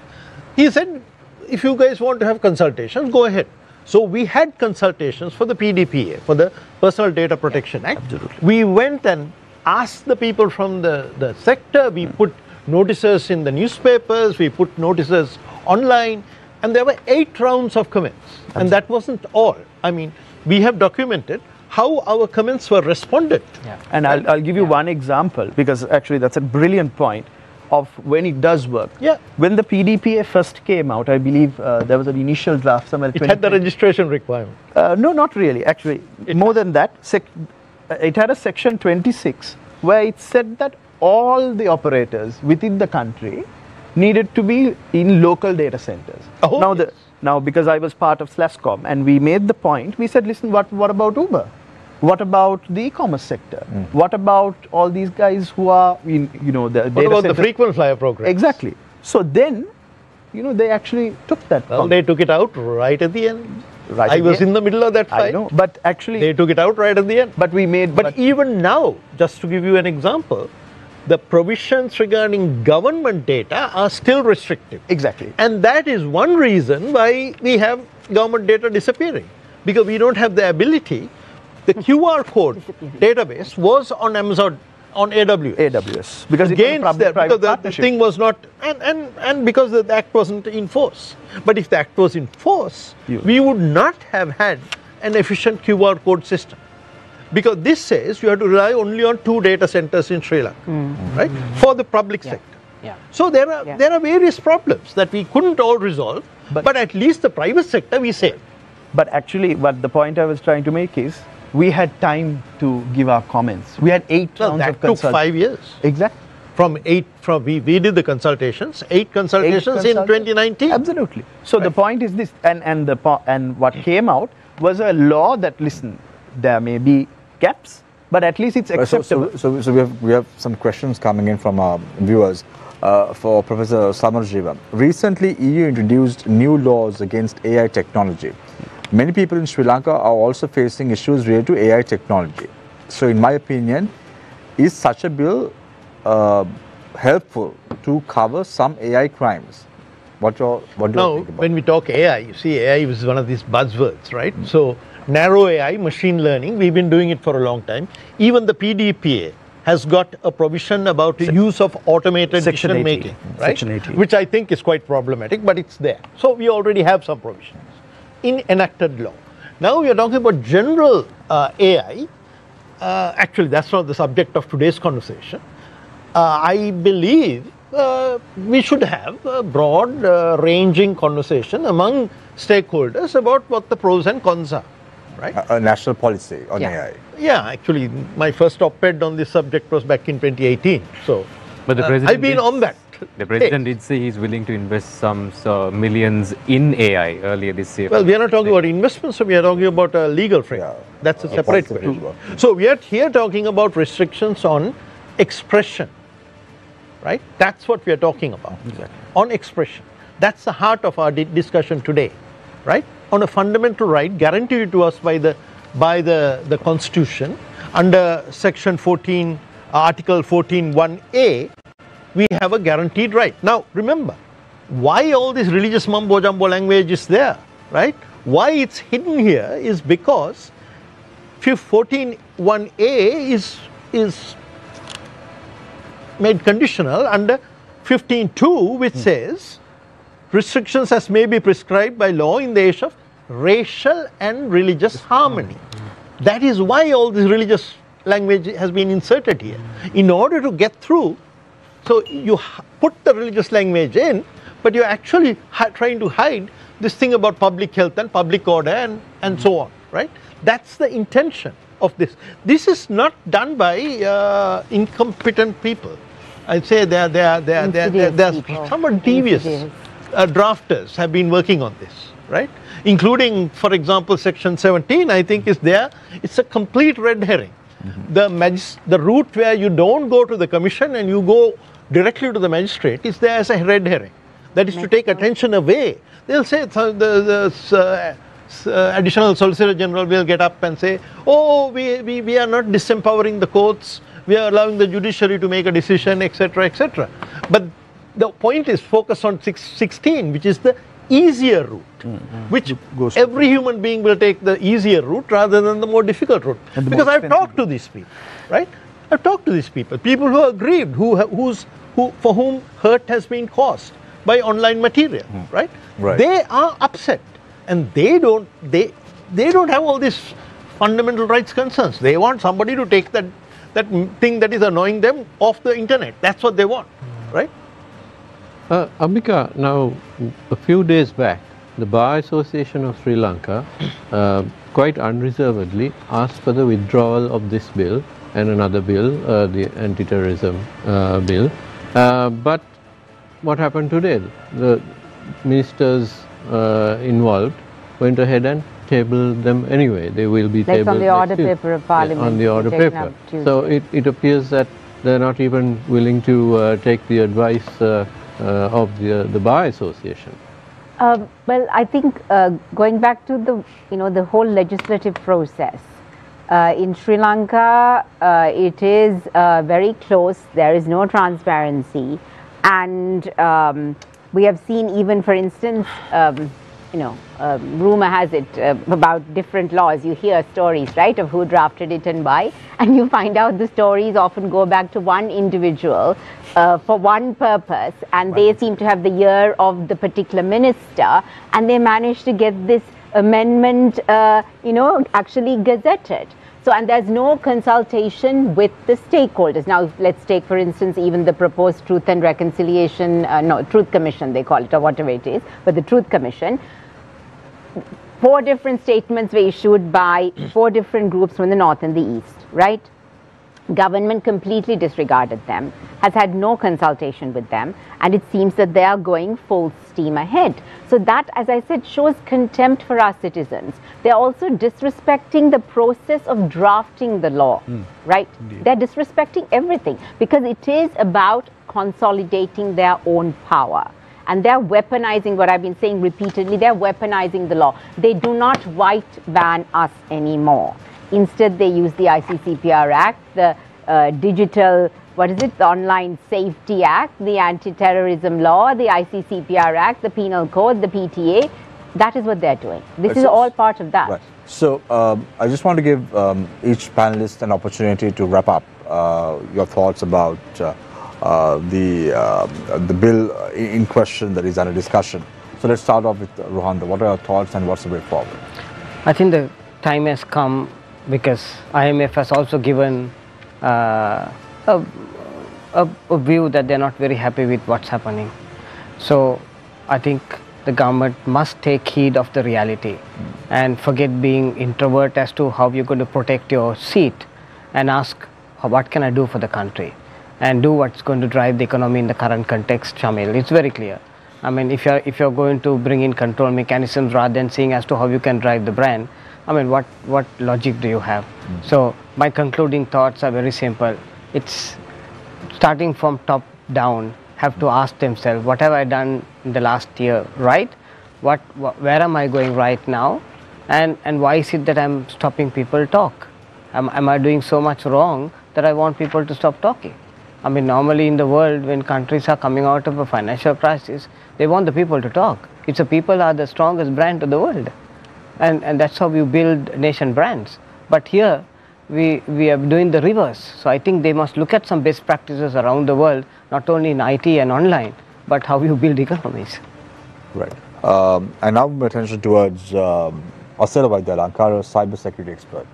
He said, if you guys want to have consultations, go ahead. So we had consultations for the P D P A, for the Personal Data Protection yeah, Act. Absolutely. We went and asked the people from the, the sector. We mm. put notices in the newspapers. We put notices online. And there were eight rounds of comments. Absolutely. And that wasn't all. I mean, we have documented how our comments were responded to. Yeah. And I'll, I'll give you yeah. one example, because actually that's a brilliant point of when it does work. Yeah. When the P D P A first came out, I believe uh, there was an initial draft somewhere. It had the registration requirement. Uh, no, not really. Actually, it more than that, sec it had a section twenty-six where it said that all the operators within the country needed to be in local data centers. Oh, now, yes. the, now, because I was part of SLASCOM and we made the point, we said, listen, what, what about Uber? What about the e-commerce sector? Mm. What about all these guys who are in, you know, the data What about centers? The frequent flyer program? Exactly. So then, you know, they actually took that. Well, they took it out right at the end. Right I was end. in the middle of that fight. I know, but actually... They took it out right at the end. But we made... But, but even now, just to give you an example, the provisions regarding government data are still restrictive. Exactly. And that is one reason why we have government data disappearing. Because we don't have the ability... The Q R code database was on Amazon, on A W S. A W S. Because against that, because the thing was not, and, and, and because the act wasn't in force. But if the act was in force, you. we would not have had an efficient Q R code system. Because this says you have to rely only on two data centers in Sri Lanka, mm. right? Mm. For the public yeah. sector. Yeah. So there are, yeah. there are various problems that we couldn't all resolve, but, but at least the private sector we saved. But actually, what the point I was trying to make is, we had time to give our comments. We had eight well, rounds of consultations. That took five years. Exactly. From eight, from we, we did the consultations, eight consultations, eight consultations. in twenty nineteen. Absolutely. So right. the point is this, and, and, the, and what came out was a law that, listen, there may be gaps, but at least it's acceptable. So, so, so, so we, have, we have some questions coming in from our viewers uh, for Professor Samarajiva. Recently, E U introduced new laws against A I technology. Many people in Sri Lanka are also facing issues related to A I technology. So in my opinion, is such a bill uh, helpful to cover some A I crimes? What, your, what do now, you think about? When we talk A I, you see A I is one of these buzzwords, right? Mm-hmm. So narrow A I, machine learning, we've been doing it for a long time. Even the P D P A has got a provision about the use of automated decision making, right? Which I think is quite problematic, but it's there. So we already have some provisions in enacted law. Now we are talking about general uh, A I. Uh, actually, that's not the subject of today's conversation. Uh, I believe uh, we should have a broad uh, ranging conversation among stakeholders about what the pros and cons are, right? A, a national policy on yeah. A I. Yeah, actually, my first op-ed on this subject was back in twenty eighteen. So but the uh, I've been on that. The president did say he's willing to invest some uh, millions in A I earlier this year. Well, we are not talking about investments, so we are talking about a legal framework. Yeah, that's a, a separate question. So we are here talking about restrictions on expression, right? That's what we are talking about, exactly. on expression. That's the heart of our discussion today, right? On a fundamental right guaranteed to us by the, by the, the Constitution under Section fourteen, Article fourteen one A, we have a guaranteed right. Now, remember, why all this religious mumbo-jumbo language is there, right? Why it's hidden here is because fourteen one A is, is made conditional under fifteen two, which hmm. says, restrictions as may be prescribed by law in the age of racial and religious Just harmony. Hmm. That is why all this religious language has been inserted here. In order to get through, so you put the religious language in, but you're actually trying to hide this thing about public health and public order and, and so on, right? That's the intention of this. This is not done by uh, incompetent people. I'd say they're, they're, they're, they're, they're, they're somewhat devious uh, drafters have been working on this, right? Including, for example, Section seventeen, I think is there. It's a complete red herring. Mm-hmm. The, magis the route where you don't go to the commission and you go directly to the magistrate is there as a red herring. That is Make to take sense. attention away. They'll say, so the, the uh, additional solicitor general will get up and say, oh, we, we, we are not disempowering the courts, we are allowing the judiciary to make a decision, et cetera, et cetera. But the point is focus on six sixteen, which is the easier route, mm-hmm. which goes every human being will take the easier route rather than the more difficult route. Because I've talked to these people, right? I've talked to these people, people who are aggrieved, who, who's, who, for whom hurt has been caused by online material, mm. right? right? They are upset, and they don't, they, they don't have all these fundamental rights concerns. They want somebody to take that, that thing that is annoying them off the internet. That's what they want, mm. right? Uh, Ambika, now a few days back, the Bar Association of Sri Lanka uh, quite unreservedly asked for the withdrawal of this bill and another bill, uh, the anti-terrorism uh, bill. Uh, but what happened today? The ministers uh, involved went ahead and tabled them anyway. They will be That's tabled on the order Tuesday. paper of Parliament. Yeah, on the order paper. So it, it appears that they're not even willing to uh, take the advice uh, uh, of the, the Bar Association. Uh, well, I think uh, going back to the, you know, the whole legislative process, Uh, in Sri Lanka, uh, it is uh, very close. There is no transparency, and um, we have seen, even for instance, um, you know, uh, rumor has it uh, about different laws. You hear stories, right, of who drafted it and why, and you find out the stories often go back to one individual uh, for one purpose, and they seem to have the ear of the particular minister, and they manage to get this amendment, uh, you know, actually gazetted. So, and there's no consultation with the stakeholders. Now, let's take, for instance, even the proposed Truth and Reconciliation, uh, no, Truth Commission, they call it, or whatever it is, but the Truth Commission. Four different statements were issued by four different groups from the north and the east, right? Government completely disregarded them, has had no consultation with them, and it seems that they are going full steam ahead. So that, as I said, shows contempt for our citizens. They're also disrespecting the process of drafting the law, mm. right? Indeed. They're disrespecting everything, because it is about consolidating their own power. And they're weaponizing, what I've been saying repeatedly, they're weaponizing the law. They do not white van us anymore. Instead, they use the I C C P R Act, the uh, digital, what is it, the Online Safety Act, the Anti-Terrorism Law, the I C C P R Act, the Penal Code, the P T A. That is what they're doing. This That's is all part of that. Right. So, um, I just want to give um, each panelist an opportunity to wrap up uh, your thoughts about uh, uh, the, uh, the bill in question that is under discussion. So, let's start off with uh, Rohan. What are your thoughts and what's the way forward? I think the time has come, because I M F has also given uh, a, a, a view that they're not very happy with what's happening. So I think the government must take heed of the reality and forget being introvert as to how you're going to protect your seat, and ask, what can I do for the country? And do what's going to drive the economy in the current context, Shamil. It's very clear. I mean, if you're, if you're going to bring in control mechanisms rather than seeing as to how you can drive the brand, I mean, what, what logic do you have? Mm. So, my concluding thoughts are very simple. It's starting from top down, have to ask themselves, what have I done in the last year, right? What, wh where am I going right now? And, and why is it that I'm stopping people talk? Am, am I doing so much wrong that I want people to stop talking? I mean, normally in the world, when countries are coming out of a financial crisis, they want the people to talk. It's the people are the strongest brand to the world. And, and that's how you build nation brands. But here, we, we are doing the reverse. So I think they must look at some best practices around the world, not only in I T and online, but how you build economies. Right. Um, and now my attention towards um, Asela Waidyalankara, cyber security expert.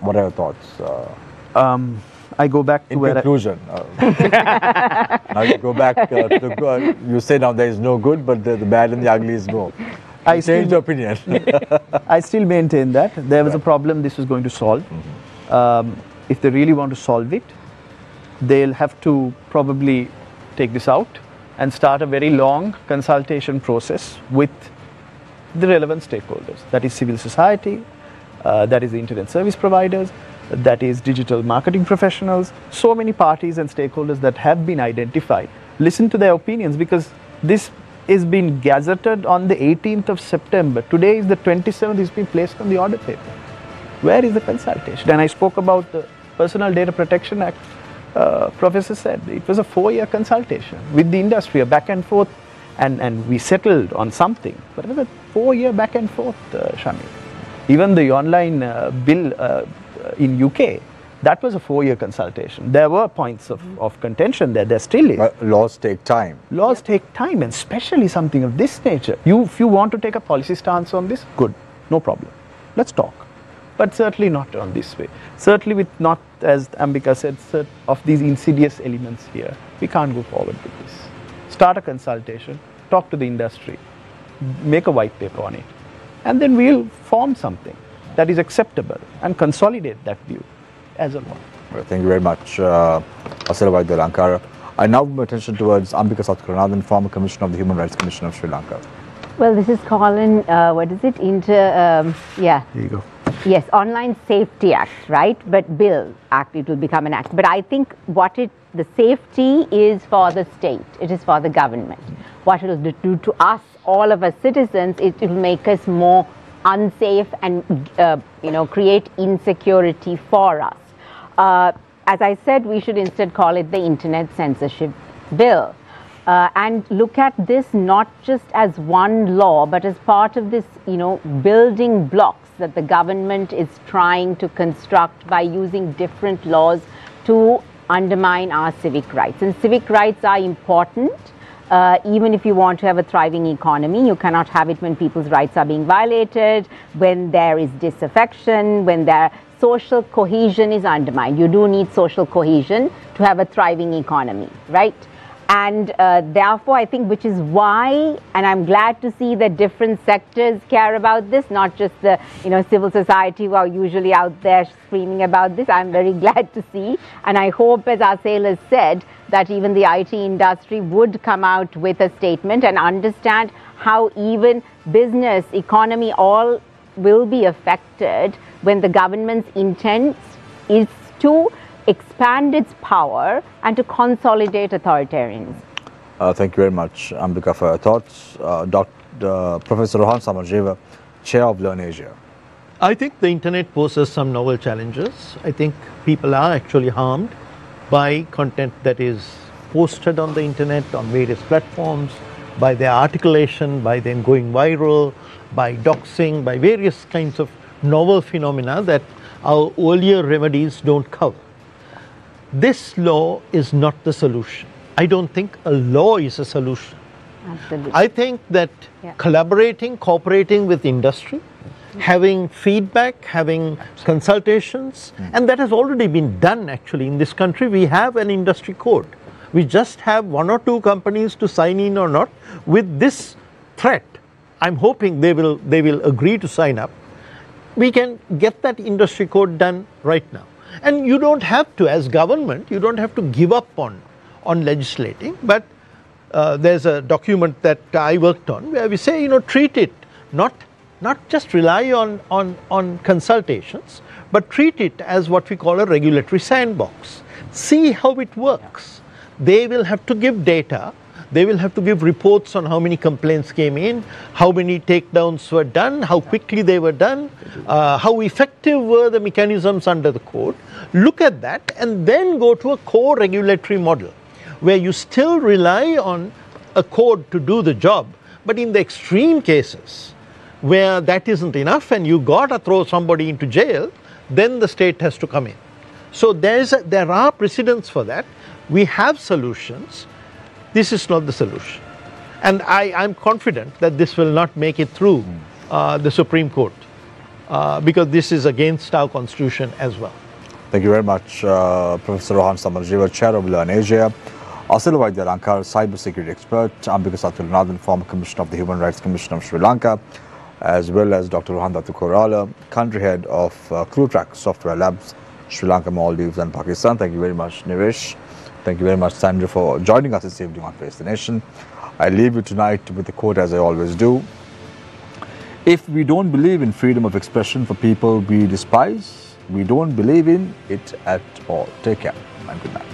What are your thoughts? Uh, um, I go back to in where conclusion. I... now you go back uh, to, uh, you say now there is no good, but the, the bad and the ugly is more. I changed opinion. I still maintain that there was right. a problem this was going to solve. Mm-hmm. um, if they really want to solve it, they'll have to probably take this out and start a very long consultation process with the relevant stakeholders. That is civil society, uh, that is the internet service providers, that is digital marketing professionals, so many parties and stakeholders that have been identified. Listen to their opinions, because this is being gazetted on the eighteenth of September. Today is the twenty-seventh, it's been placed on the order paper. Where is the consultation? And I spoke about the Personal Data Protection Act. uh, Professor said, it was a four-year consultation with the industry, a back and forth, and, and we settled on something. But it was a four-year back and forth, uh, Shamil. Even the online uh, bill uh, in U K, that was a four-year consultation. There were points of, of contention there, there still is. Uh, laws take time. Laws yeah. take time, and especially something of this nature. You, if you want to take a policy stance on this, good, no problem. Let's talk. But certainly not on this way. Certainly with not, as Ambika said, of these insidious elements here. We can't go forward with this. Start a consultation, talk to the industry, make a white paper on it, and then we'll form something that is acceptable and consolidate that view. As a law. Well, thank you very much, uh, Asela Waidyalankara. I now move my attention towards Ambika Satkunanathan, former Commissioner of the Human Rights Commission of Sri Lanka. Well, this is called, in, uh, what is it, Inter, um, yeah. Here you go. Yes, Online Safety Act, right? But Bill Act, it will become an act. But I think what it, the safety is for the state, it is for the government. What it will do to us, all of us citizens, it will make us more unsafe and, uh, you know, create insecurity for us. Uh, as I said, we should instead call it the Internet Censorship Bill, uh, and look at this not just as one law, but as part of this, you know, building blocks that the government is trying to construct by using different laws to undermine our civic rights. And civic rights are important. Uh, even if you want to have a thriving economy, you cannot have it when people's rights are being violated, when there is disaffection, when there social cohesion is undermined. You do need social cohesion to have a thriving economy, right? And uh, therefore, I think, which is why, and I'm glad to see that different sectors care about this, not just the, you know, civil society who are usually out there screaming about this. I'm very glad to see, and I hope, as Asela said, that even the I T industry would come out with a statement and understand how even business, economy, all will be affected when the government's intent is to expand its power and to consolidate authoritarianism. Uh, thank you very much, Ambika, for your thoughts. Uh, Doctor Uh, Professor Rohan Samarajiva, Chair of LIRNEasia. I think the Internet poses some novel challenges. I think people are actually harmed by content that is posted on the Internet, on various platforms, by their articulation, by them going viral, by doxing, by various kinds of novel phenomena that our earlier remedies don't cover. This law is not the solution. I don't think a law is a solution. Absolutely. I think that yeah. collaborating, cooperating with industry, mm-hmm. having feedback, having consultations, mm-hmm. and that has already been done actually in this country. We have an industry code. We just have one or two companies to sign in or not. With this threat, I'm hoping they will, they will agree to sign up. We can get that industry code done right now. And you don't have to, as government, you don't have to give up on, on legislating. But uh, there's a document that I worked on where we say, you know, treat it, not, not just rely on, on, on consultations, but treat it as what we call a regulatory sandbox. See how it works. They will have to give data. They will have to give reports on how many complaints came in, how many takedowns were done, how quickly they were done, uh, how effective were the mechanisms under the code. Look at that and then go to a co-regulatory model where you still rely on a code to do the job. But in the extreme cases where that isn't enough and you got to throw somebody into jail, then the state has to come in. So there's a, there are precedents for that. We have solutions. This is not the solution. And I, I'm confident that this will not make it through uh, the Supreme Court uh, because this is against our constitution as well. Thank you very much, uh, Professor Rohan Samarajiva, Chair of LIRNEasia, Asela Waidyalankara, cybersecurity expert, Ambika Satkunanathan, former Commissioner of the Human Rights Commission of Sri Lanka, as well as Doctor Rohan Tatakorala, country head of uh, ClueTrack Software Labs, Sri Lanka, Maldives, and Pakistan. Thank you very much, Niresh. Thank you very much, Sandro, for joining us this evening on Face the Nation. I leave you tonight with a quote, as I always do. If we don't believe in freedom of expression for people we despise, we don't believe in it at all. Take care and good night.